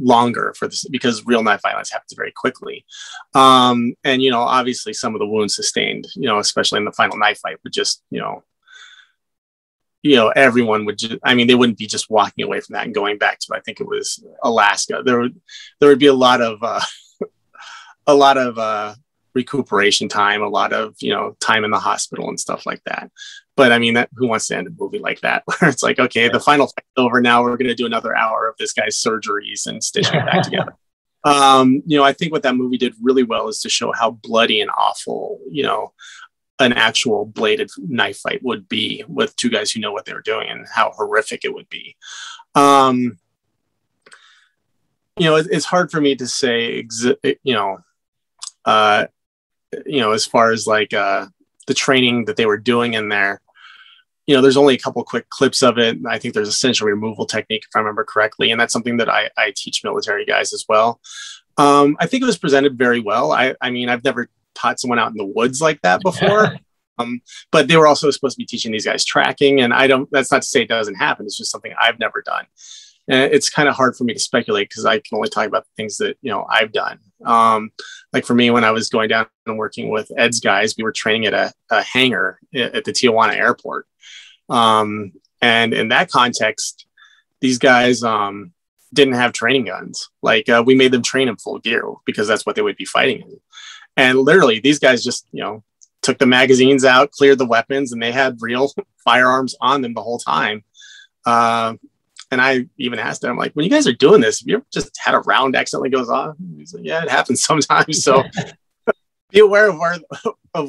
longer for this, because real knife violence happens very quickly. Obviously some of the wounds sustained, especially in the final knife fight, would just, everyone would just, they wouldn't be just walking away from that and going back to, I think it was Alaska. There would be a lot of recuperation time, a lot of, time in the hospital and stuff like that. But who wants to end a movie like that, where it's like, okay, the final fight's over. Now we're going to do another hour of this guy's surgeries and stitching it back together. I think what that movie did really well is to show how bloody and awful, an actual bladed knife fight would be with two guys who know what they were doing, and how horrific it would be. It's hard for me to say, as far as the training that they were doing in there, there's only a couple quick clips of it. I think there's a cinch removal technique, if I remember correctly. And that's something that I teach military guys as well. I think it was presented very well. I've never taught someone out in the woods like that before, but they were also supposed to be teaching these guys tracking. And that's not to say it doesn't happen. It's just something I've never done. And it's kind of hard for me to speculate, because I can only talk about the things that, I've done. Like for me, when I was going down and working with Ed's guys, we were training at a hangar at the Tijuana airport. And in that context, these guys didn't have training guns. We made them train in full gear, because that's what they would be fighting in. And literally these guys just, took the magazines out, cleared the weapons, and they had real firearms on them the whole time. And I even asked him, when you guys are doing this, have you ever just had a round accidentally goes off? He's like, yeah, it happens sometimes. So be aware of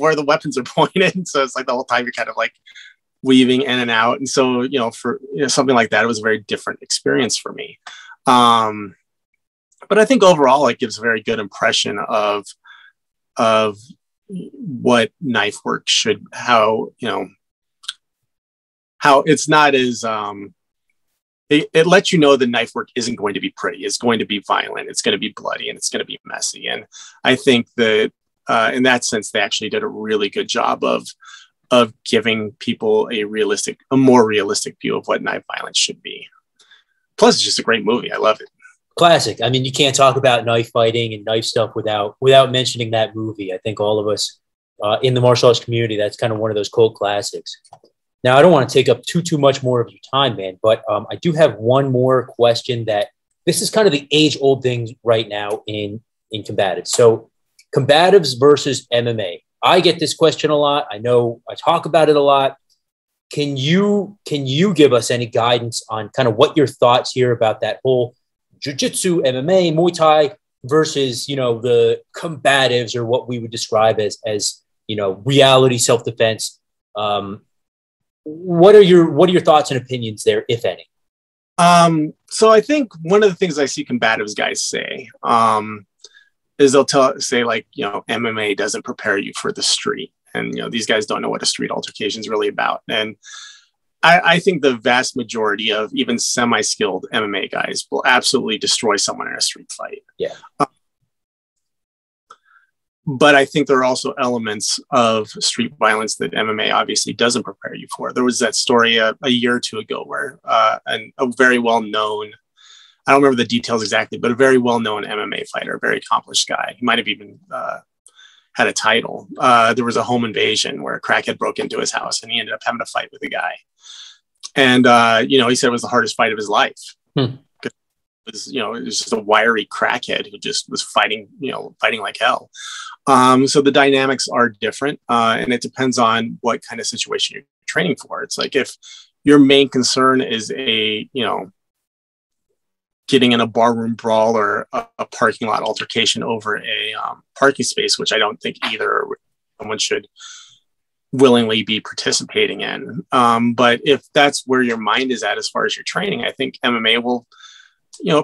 where the weapons are pointed. And so it's the whole time you're kind of weaving in and out. And so, for something like that, it was a very different experience for me. But I think overall, it gives a very good impression of what knife work should, how it's not as, It lets you know the knife work isn't going to be pretty. It's going to be violent. It's going to be bloody, and it's going to be messy. And I think that in that sense, they actually did a really good job of giving people a more realistic view of what knife violence should be. Plus, it's just a great movie. I love it. Classic. You can't talk about knife fighting and knife stuff without mentioning that movie. I think all of us in the martial arts community, that's kind of one of those cult classics. Now, I don't want to take up too much more of your time, man, but I do have one more question that this is kind of the age-old thing right now in combatives. So combatives versus MMA. I get this question a lot. I know I talk about it a lot. Can you give us any guidance on kind of what your thoughts here about that whole jiu-jitsu, MMA, Muay Thai versus, the combatives, or what we would describe as reality self-defense? What are your thoughts and opinions there, if any? So I think one of the things I see combatives guys say is they'll say MMA doesn't prepare you for the street. And, you know, these guys don't know what a street altercation is really about. And I think the vast majority of even semi-skilled MMA guys will absolutely destroy someone in a street fight. Yeah. But I think there are also elements of street violence that MMA obviously doesn't prepare you for. There was that story a year or two ago where a very well-known, I don't remember the details exactly, but a very well-known MMA fighter, a very accomplished guy. He might have even had a title. There was a home invasion where a crackhead broke into his house and he ended up having to fight with a guy. And, you know, he said it was the hardest fight of his life. It was just a wiry crackhead who just was fighting like hell. So the dynamics are different, and it depends on what kind of situation you're training for. It's like if your main concern is getting in a barroom brawl or a parking lot altercation over a parking space, which I don't think either someone should willingly be participating in. But if that's where your mind is at as far as your training, I think MMA will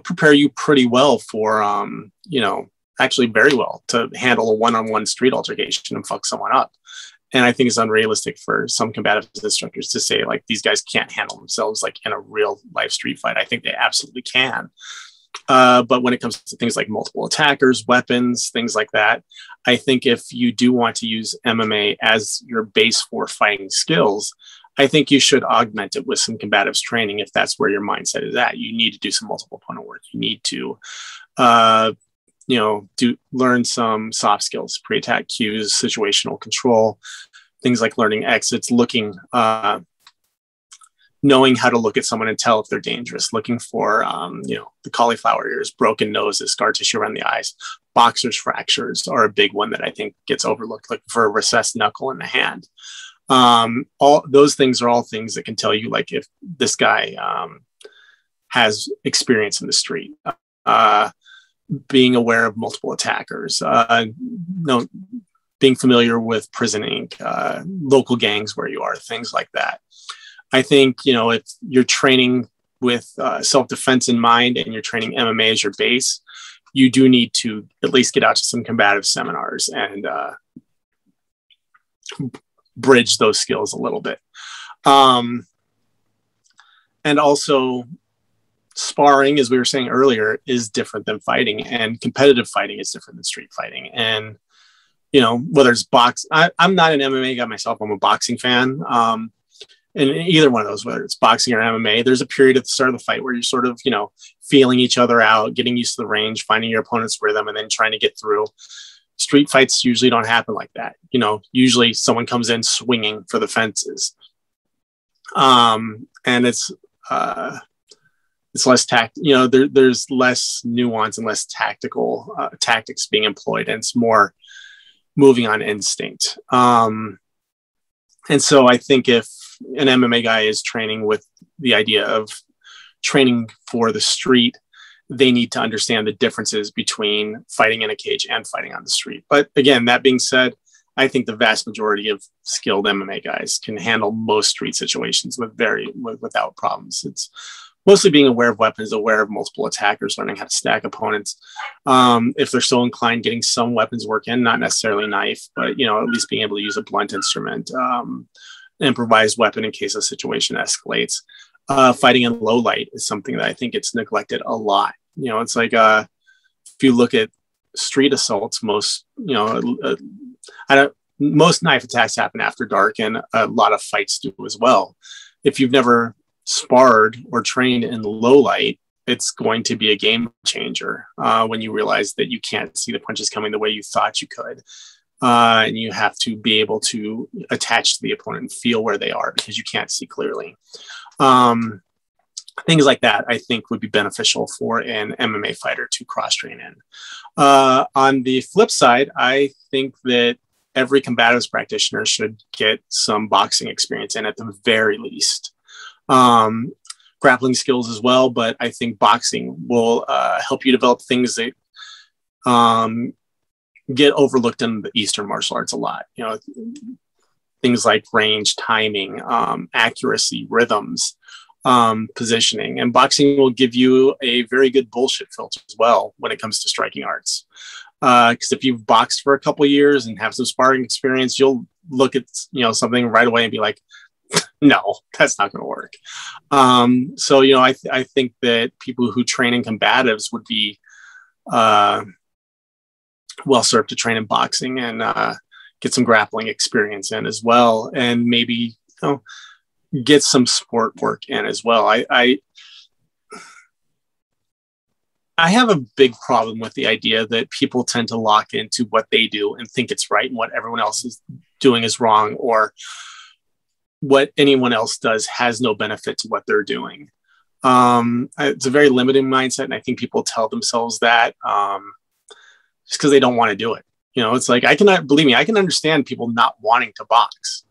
prepare you pretty well for, actually very well to handle a one-on-one street altercation and fuck someone up. And I think it's unrealistic for some combative instructors to say like, these guys can't handle themselves like in a real life street fight. I think they absolutely can. But when it comes to things like multiple attackers, weapons, things like that, I think if you do want to use MMA as your base for fighting skills, I think you should augment it with some combatives training. If that's where your mindset is at, you need to do some multiple opponent work. You need to, learn some soft skills, pre-attack cues, situational control, things like learning exits, knowing how to look at someone and tell if they're dangerous, looking for, the cauliflower ears, broken noses, scar tissue around the eyes. Boxer's fractures are a big one that I think gets overlooked, looking for a recessed knuckle in the hand. All those things are all things that can tell you, like, if this guy, has experience in the street, being aware of multiple attackers, being familiar with prison ink, local gangs where you are, things like that. I think, if you're training with self-defense in mind and you're training MMA as your base, you do need to at least get out to some combative seminars and, bridge those skills a little bit. And also sparring, as we were saying earlier, is different than fighting, and competitive fighting is different than street fighting. And, whether it's box, I'm not an MMA guy myself. I'm a boxing fan. And either one of those, whether it's boxing or MMA, there's a period at the start of the fight where you're sort of, feeling each other out, getting used to the range, finding your opponent's rhythm, and then trying to get through. Street fights usually don't happen like that. Usually someone comes in swinging for the fences. And it's less there's less nuance and less tactical tactics being employed. And it's more moving on instinct. And so I think if an MMA guy is training with the idea of training for the street, they need to understand the differences between fighting in a cage and fighting on the street. But again, that being said, I think the vast majority of skilled MMA guys can handle most street situations without problems. It's mostly being aware of weapons, aware of multiple attackers, learning how to stack opponents. If they're so inclined, getting some weapons work in, not necessarily a knife, but, at least being able to use a blunt instrument, improvised weapon in case a situation escalates. Fighting in low light is something that I think it's neglected a lot. It's like, if you look at street assaults, most knife attacks happen after dark, and a lot of fights do as well. If you've never sparred or trained in low light, it's going to be a game changer when you realize that you can't see the punches coming the way you thought you could. And you have to be able to attach to the opponent and feel where they are because you can't see clearly. Things like that, I think, would be beneficial for an MMA fighter to cross-train in. On the flip side, I think that every combatives practitioner should get some boxing experience in at the very least. Grappling skills as well, but I think boxing will help you develop things that get overlooked in the Eastern martial arts a lot. Things like range, timing, accuracy, rhythms, positioning, and boxing will give you a very good bullshit filter as well when it comes to striking arts. Because if you've boxed for a couple years and have some sparring experience, you'll look at, you know, something right away and be like, no, that's not going to work. So, you know, I think that people who train in combatives would be well served to train in boxing and get some grappling experience in as well. And maybe, you know, get some sport work in as well. I have a big problem with the idea that people tend to lock into what they do and think it's right, and what everyone else is doing is wrong, or what anyone else does has no benefit to what they're doing. It's a very limiting mindset. And I think people tell themselves that just because they don't want to do it. You know, it's like, I can understand people not wanting to box,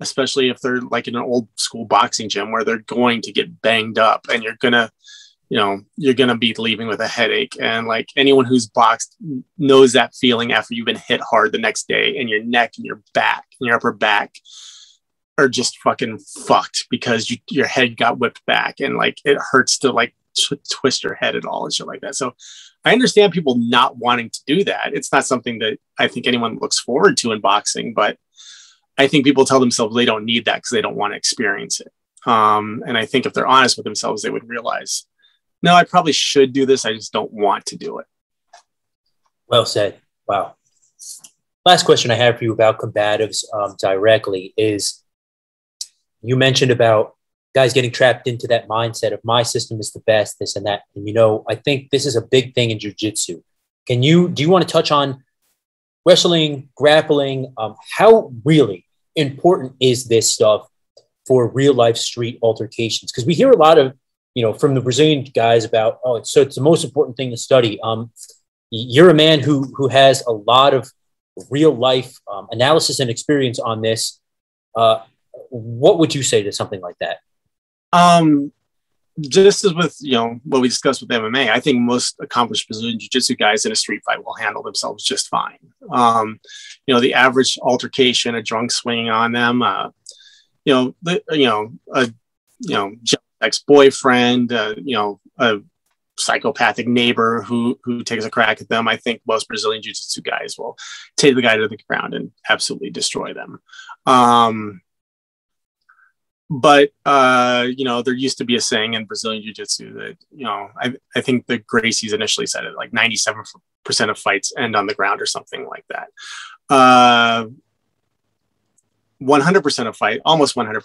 especially if they're like in an old school boxing gym where they're going to get banged up and you're going to be leaving with a headache. And like anyone who's boxed knows that feeling after you've been hit hard the next day and your neck and your back and your upper back are just fucking fucked because your head got whipped back and like it hurts to like twist your head at all and shit like that. So I understand people not wanting to do that. It's not something that I think anyone looks forward to in boxing, but I think people tell themselves they don't need that because they don't want to experience it. And I think if they're honest with themselves, they would realize, no, I probably should do this. I just don't want to do it. Well said. Wow. Last question I have for you about combatives directly is, you mentioned about guys getting trapped into that mindset of my system is the best, this and that. And, you know, I think this is a big thing in jiu-jitsu. Do you want to touch on wrestling, grappling? How really important is this stuff for real life street altercations? Because we hear a lot of, you know, from the Brazilian guys about, it's the most important thing to study. You're a man who has a lot of real life analysis and experience on this. What would you say to something like that? Just as with, you know, what we discussed with MMA, I think most accomplished Brazilian jiu-jitsu guys in a street fight will handle themselves just fine. You know, the average altercation, a drunk swinging on them, ex-boyfriend, a psychopathic neighbor who takes a crack at them. I think most Brazilian jiu-jitsu guys will take the guy to the ground and absolutely destroy them. But, you know, there used to be a saying in Brazilian jiu-jitsu that, you know, I think the Gracie's initially said it, like 97% of fights end on the ground or something like that. 100%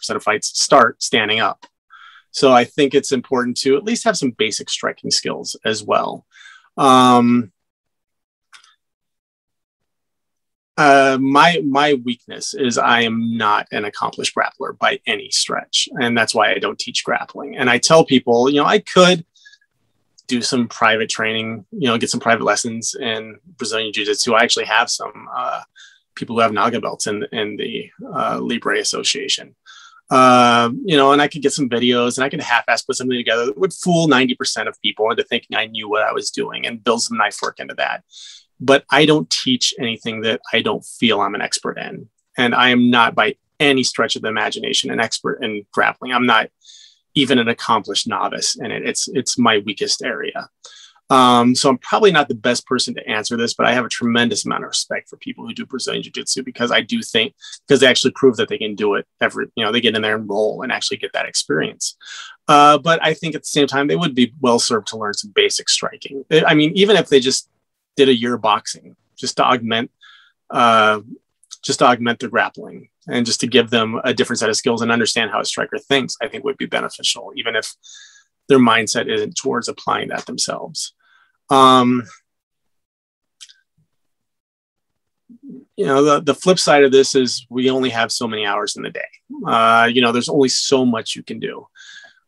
of fights start standing up. So I think it's important to at least have some basic striking skills as well. My weakness is I am not an accomplished grappler by any stretch. And that's why I don't teach grappling. And I tell people, you know, I could do some private training, you know, get some private lessons in Brazilian Jiu-Jitsu. I actually have some people who have Naga belts in the Libre Association. You know, and I could get some videos and I could half-ass put something together that would fool 90% of people into thinking I knew what I was doing and build some knife work into that. But I don't teach anything that I don't feel I'm an expert in. And I am not by any stretch of the imagination an expert in grappling. I'm not even an accomplished novice in it. It's my weakest area. So I'm probably not the best person to answer this, but I have a tremendous amount of respect for people who do Brazilian Jiu-Jitsu because they actually prove that they can do it they get in there and roll and actually get that experience. But I think at the same time, they would be well served to learn some basic striking. I mean, even if they just did a year of boxing just to augment their grappling and just to give them a different set of skills and understand how a striker thinks, I think would be beneficial, even if their mindset isn't towards applying that themselves. You know, the flip side of this is we only have so many hours in the day. You know, there's only so much you can do.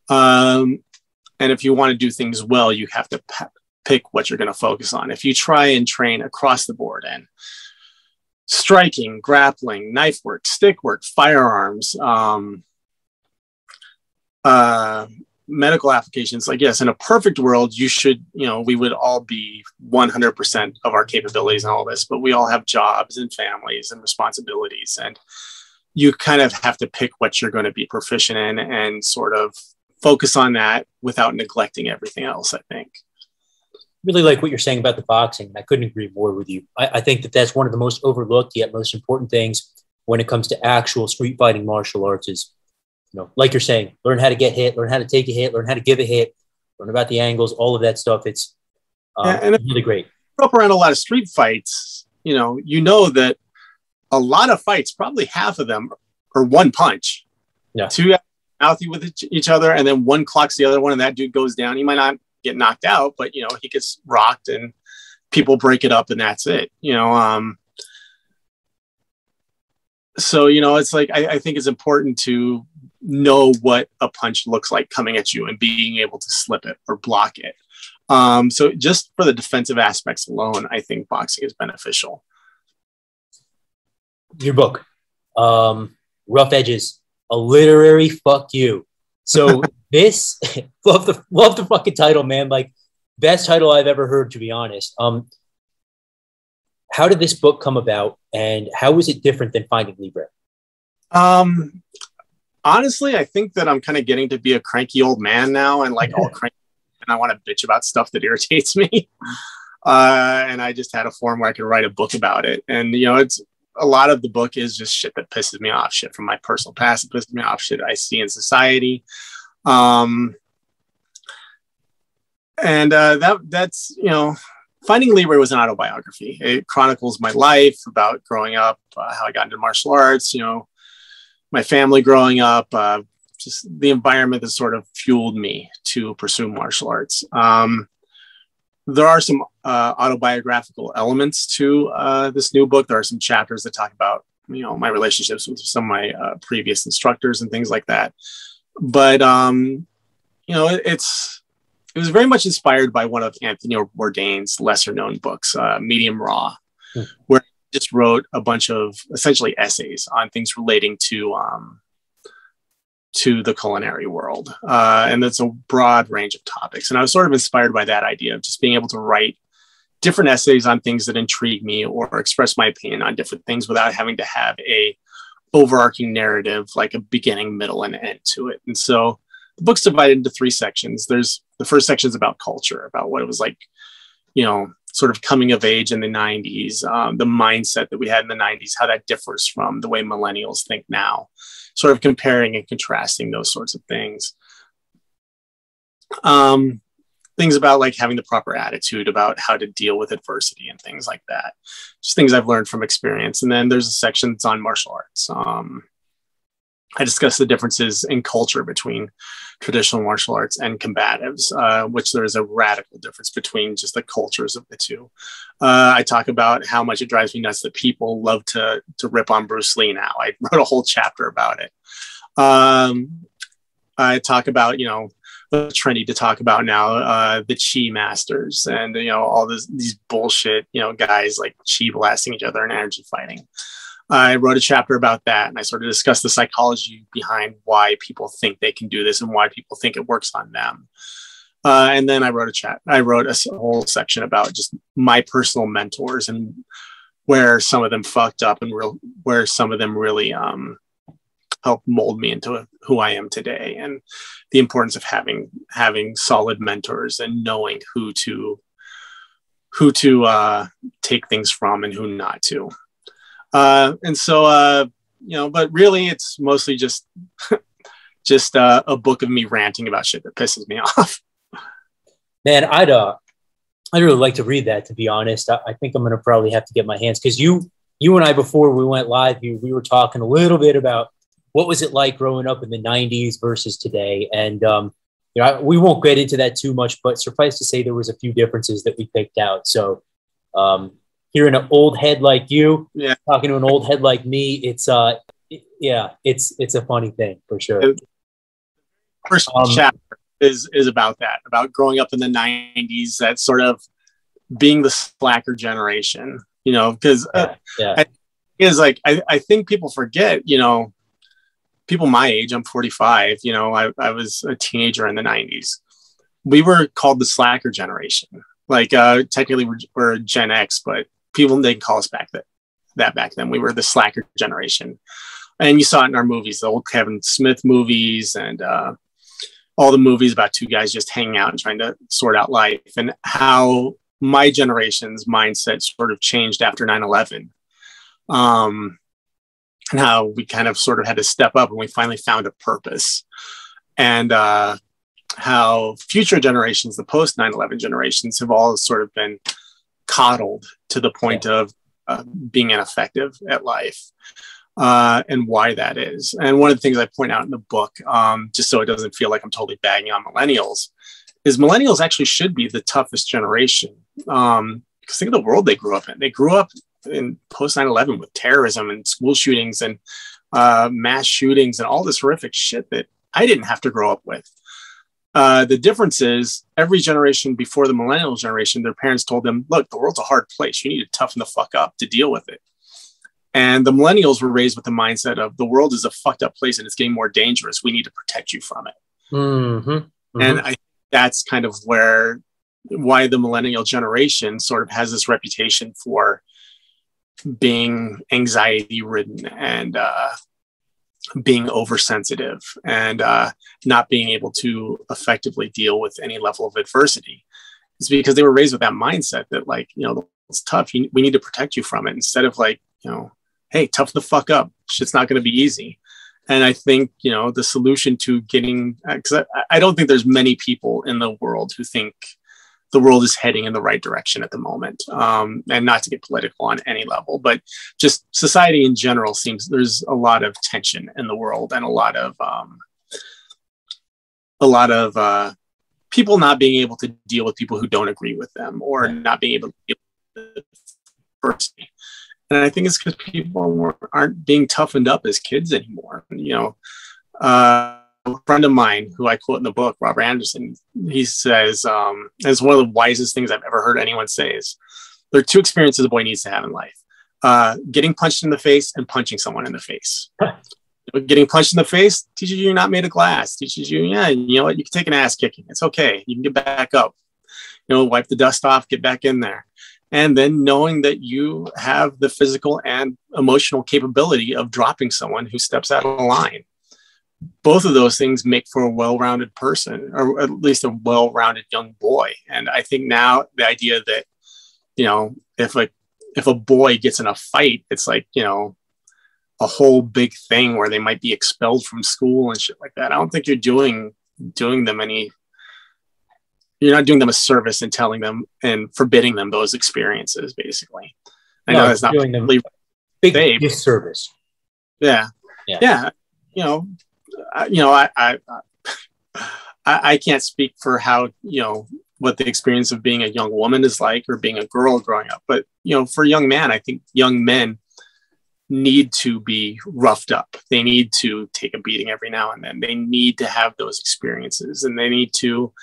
And if you want to do things well, you have to pick what you're going to focus on. If you try and train across the board and striking, grappling, knife work, stick work, firearms, medical applications, like, yes, in a perfect world, we would all be 100% of our capabilities and all this, but we all have jobs and families and responsibilities. And you kind of have to pick what you're going to be proficient in and sort of focus on that without neglecting everything else, I think. Really like what you're saying about the boxing. I couldn't agree more with you. I think that's one of the most overlooked yet most important things when it comes to actual street fighting martial arts is, you know, like you're saying, learn how to get hit, learn how to take a hit, learn how to give a hit, learn about the angles, all of that stuff. It's and really great. Up around a lot of street fights, you know that a lot of fights, probably half of them, are one punch. Yeah. Two mouthy with each other, and then one clocks the other one, and that dude goes down. He might not get knocked out, but he gets rocked, and people break it up, and that's it. So it's like I think it's important to know what a punch looks like coming at you and being able to slip it or block it. So just for the defensive aspects alone, I think boxing is beneficial. Your book, Rough Edges, a literary fuck you. So this, love the fucking title, man. Like, best title I've ever heard, to be honest. How did this book come about, and how was it different than Finding Libre? Honestly, I think that I'm kind of getting to be a cranky old man now, and like all cranky. And I want to bitch about stuff that irritates me. And I just had a form where I could write a book about it. And, it's a lot of the book is just shit that pisses me off, shit from my personal past, that pisses me off, shit I see in society. That's, Finding Libre was an autobiography. It chronicles my life about growing up, how I got into martial arts, my family growing up, just the environment that sort of fueled me to pursue martial arts. There are some autobiographical elements to this new book. There are some chapters that talk about, my relationships with some of my previous instructors and things like that. But, it was very much inspired by one of Antonio Banderas's lesser known books, Medium Raw, where I just wrote a bunch of essentially essays on things relating to the culinary world. And that's a broad range of topics. And I was sort of inspired by that idea of just being able to write different essays on things that intrigue me or express my opinion on different things without having to have a overarching narrative, like a beginning, middle, and end to it. And so the book's divided into three sections. There's the first section's about culture, about what it was like, sort of coming of age in the 90s, the mindset that we had in the 90s, how that differs from the way millennials think now, sort of comparing and contrasting those sorts of things. Things about like having the proper attitude about how to deal with adversity and things like that. Just things I've learned from experience. And then there's a section that's on martial arts. I discuss the differences in culture between traditional martial arts and combatives, which there is a radical difference between just the cultures of the two. I talk about how much it drives me nuts that people love to rip on Bruce Lee now. I wrote a whole chapter about it. I talk about, what's trendy to talk about now, the Chi Masters and, all these bullshit, guys like Chi blasting each other and energy fighting. I wrote a chapter about that, and I sort of discussed the psychology behind why people think they can do this and why people think it works on them. And then I wrote a whole section about just my personal mentors and where some of them fucked up and where some of them really helped mold me into who I am today, and the importance of having solid mentors and knowing who to take things from and who not to. But really it's mostly just a book of me ranting about shit that pisses me off. Man, I'd really like to read that, to be honest. I think I'm going to probably have to get my hands, because you and I, before we went live, we were talking a little bit about what was it like growing up in the 90s versus today. And, we won't get into that too much, but suffice to say, there was a few differences that we picked out. So, hearing an old head like you, yeah, talking to an old head like me, it's a funny thing for sure. The first chapter is about that, about growing up in the 90s, that sort of being the slacker generation, because it's like, I think people forget, people my age, I'm 45, I was a teenager in the 90s. We were called the slacker generation. Like technically we're Gen X, but people didn't call us back then. We were the slacker generation, and you saw it in our movies, the old Kevin Smith movies, and all the movies about two guys just hanging out and trying to sort out life, and how my generation's mindset sort of changed after 9/11. and how we kind of sort of had to step up when we finally found a purpose, and how future generations, the post 9/11 generations, have all sort of been coddled to the point of being ineffective at life, and why that is. And one of the things I point out in the book, just so it doesn't feel like I'm totally bagging on millennials, is millennials actually should be the toughest generation. Because think of the world they grew up in. They grew up in post 9/11 with terrorism and school shootings and mass shootings and all this horrific shit that I didn't have to grow up with. The difference is every generation before the millennial generation, their parents told them, look, the world's a hard place. You need to toughen the fuck up to deal with it. And the millennials were raised with the mindset of the world is a fucked up place and it's getting more dangerous. We need to protect you from it. Mm-hmm. Mm-hmm. And I think that's kind of why the millennial generation sort of has this reputation for being anxiety ridden and being oversensitive and not being able to effectively deal with any level of adversity. It's because they were raised with that mindset that, like, you know, it's tough. We need to protect you from it, instead of, like, you know, hey, tough the fuck up. Shit's not going to be easy. And I think, you know, the solution to getting, because I don't think there's many people in the world who think the world is heading in the right direction at the moment. And not to get political on any level, but just society in general seems there's a lot of tension in the world and a lot of people not being able to deal with people who don't agree with them, or not being able to deal with diversity. And I think it's because people aren't being toughened up as kids anymore. You know, a friend of mine who I quote in the book, Robert Anderson, he says, it's one of the wisest things I've ever heard anyone say is there are two experiences a boy needs to have in life, getting punched in the face and punching someone in the face. Getting punched in the face teaches you you're not made of glass, teaches you, yeah, you know what, you can take an ass kicking. It's okay. You can get back up, you know, wipe the dust off, get back in there. And then knowing that you have the physical and emotional capability of dropping someone who steps out of line. Both of those things make for a well-rounded person, or at least a well-rounded young boy. And I think now the idea that, you know, if a boy gets in a fight, it's like, you know, a whole big thing where they might be expelled from school and shit like that. I don't think you're doing them any. You're not doing them a service in telling them and forbidding them those experiences, basically. I know that's not doing them big disservice. Yeah. I can't speak for how, you know, what the experience of being a young woman is like, or being a girl growing up. But, you know, for a young man, I think young men need to be roughed up. They need to take a beating every now and then. They need to have those experiences, and they need to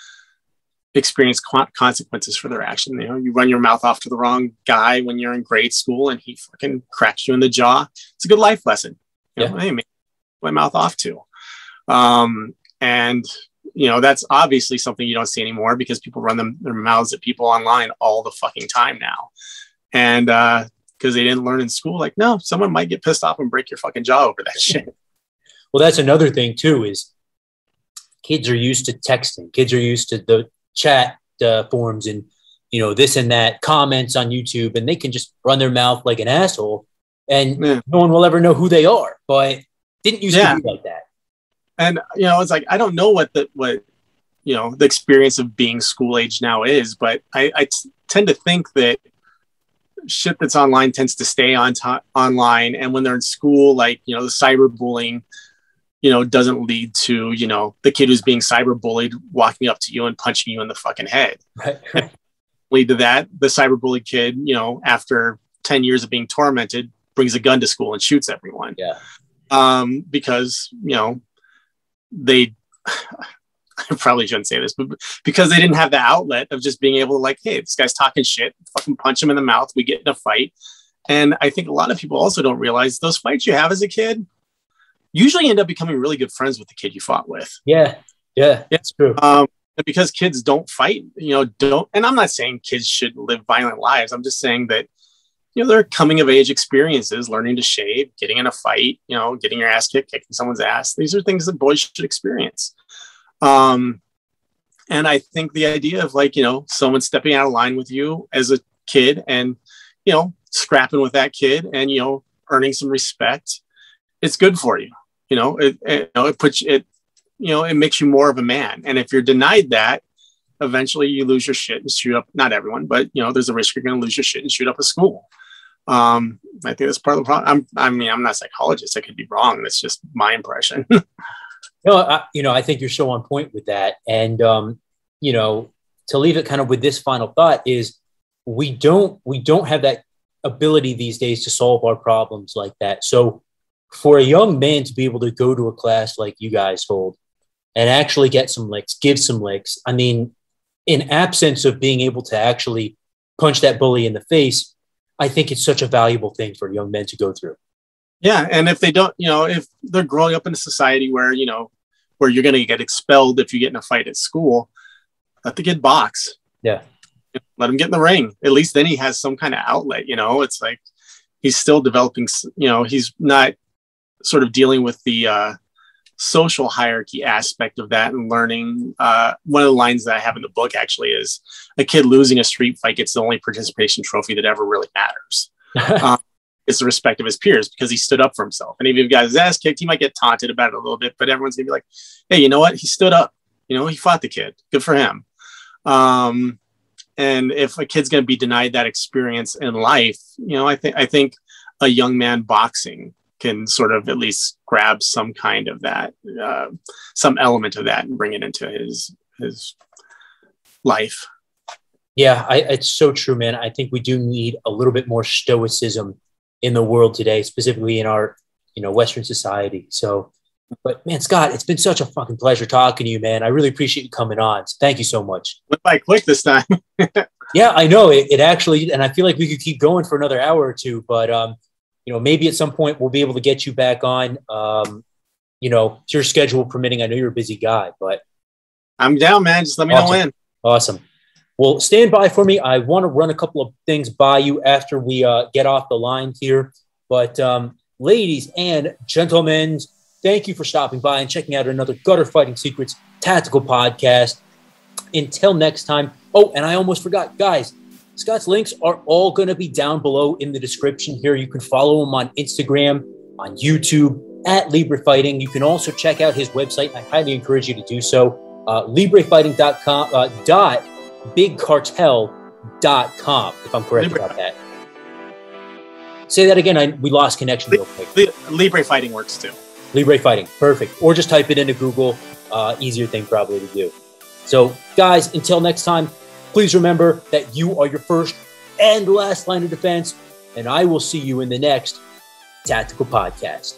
experience consequences for their action. You know, you run your mouth off to the wrong guy when you're in grade school and he fucking cracks you in the jaw. It's a good life lesson. You know, hey, man, my mouth off to. And, you know, that's obviously something you don't see anymore, because people run their mouths at people online all the fucking time now. And because they didn't learn in school, like, no, someone might get pissed off and break your fucking jaw over that shit. Well, that's another thing too, is kids are used to texting. Kids are used to the chat forums and, you know, this and that, comments on YouTube, and they can just run their mouth like an asshole, and no one will ever know who they are. But didn't used to be like that. And, you know, it's like, I don't know what you know, the experience of being school age now is, but I tend to think that shit that's online tends to stay online. And when they're in school, like, you know, the cyberbullying, you know, doesn't lead to, you know, the kid who's being cyberbullied walking up to you and punching you in the fucking head. Right. Lead to that. The cyberbullied kid, you know, after 10 years of being tormented, brings a gun to school and shoots everyone. Yeah. Because, you know, I probably shouldn't say this, but because they didn't have the outlet of just being able to, like, hey, this guy's talking shit, fucking punch him in the mouth. We get in a fight. And I think a lot of people also don't realize those fights you have as a kid usually end up becoming really good friends with the kid you fought with. Yeah, that's true. Because kids don't fight, you know, and I'm not saying kids should live violent lives. I'm just saying that, you know, there are coming of age experiences, learning to shave, getting in a fight, you know, getting your ass kicked, kicking someone's ass. These are things that boys should experience. And I think the idea of, like, you know, someone stepping out of line with you as a kid and, you know, scrapping with that kid and, you know, earning some respect it's good for you. You know, it puts it, you know, it makes you more of a man. And if you're denied that, eventually you lose your shit and shoot up, not everyone, but you know, there's a risk you're going to lose your shit and shoot up a school. I think that's part of the problem. I'm not a psychologist. I could be wrong. That's just my impression. I think you're so on point with that. And, you know, to leave it kind of with this final thought is we don't have that ability these days to solve our problems like that. So for a young man to be able to go to a class like you guys hold and actually get some licks, give some licks, I mean, in absence of being able to actually punch that bully in the face, I think it's such a valuable thing for young men to go through. Yeah. And if they don't, you know, if they're growing up in a society where, you know, where you're going to get expelled if you get in a fight at school, let the kid box. Yeah. Let him get in the ring. At least then he has some kind of outlet, you know, it's like he's still developing, you know, he's not sort of dealing with the social hierarchy aspect of that and learning. One of the lines that I have in the book actually is a kid losing a street fight gets the only participation trophy that ever really matters. It's the respect of his peers because he stood up for himself. And if he got his ass kicked, he might get taunted about it a little bit, but everyone's gonna be like, hey, you know what? He stood up, you know, he fought the kid. Good for him. And if a kid's going to be denied that experience in life, you know, I think a young man boxing can sort of at least grab some kind of that, some element of that and bring it into his life. Yeah, it's so true, man. I think we do need a little bit more stoicism in the world today, specifically in our, you know, Western society. So, but man, Scott, it's been such a fucking pleasure talking to you, man. I really appreciate you coming on. So thank you so much. Went by quick this time. Yeah, I know it actually, and I feel like we could keep going for another hour or two, but, you know, maybe at some point we'll be able to get you back on, you know, your schedule permitting. I know you're a busy guy, but I'm down, man. Just let me know when. Awesome. Well, stand by for me. I want to run a couple of things by you after we get off the line here, but ladies and gentlemen, thank you for stopping by and checking out another Gutter Fighting Secrets Tactical Podcast. Until next time. Oh, and I almost forgot, guys, Scott's links are all going to be down below in the description here. You can follow him on Instagram, on YouTube, at Libre Fighting. You can also check out his website. I highly encourage you to do so. LibreFighting.com, bigcartel.com, if I'm correct about that. Say that again. We lost connection real quick. Libre Fighting works too. Libre Fighting. Perfect. Or just type it into Google. Easier thing probably to do. So guys, until next time, please remember that you are your first and last line of defense, and I will see you in the next Tactical Podcast.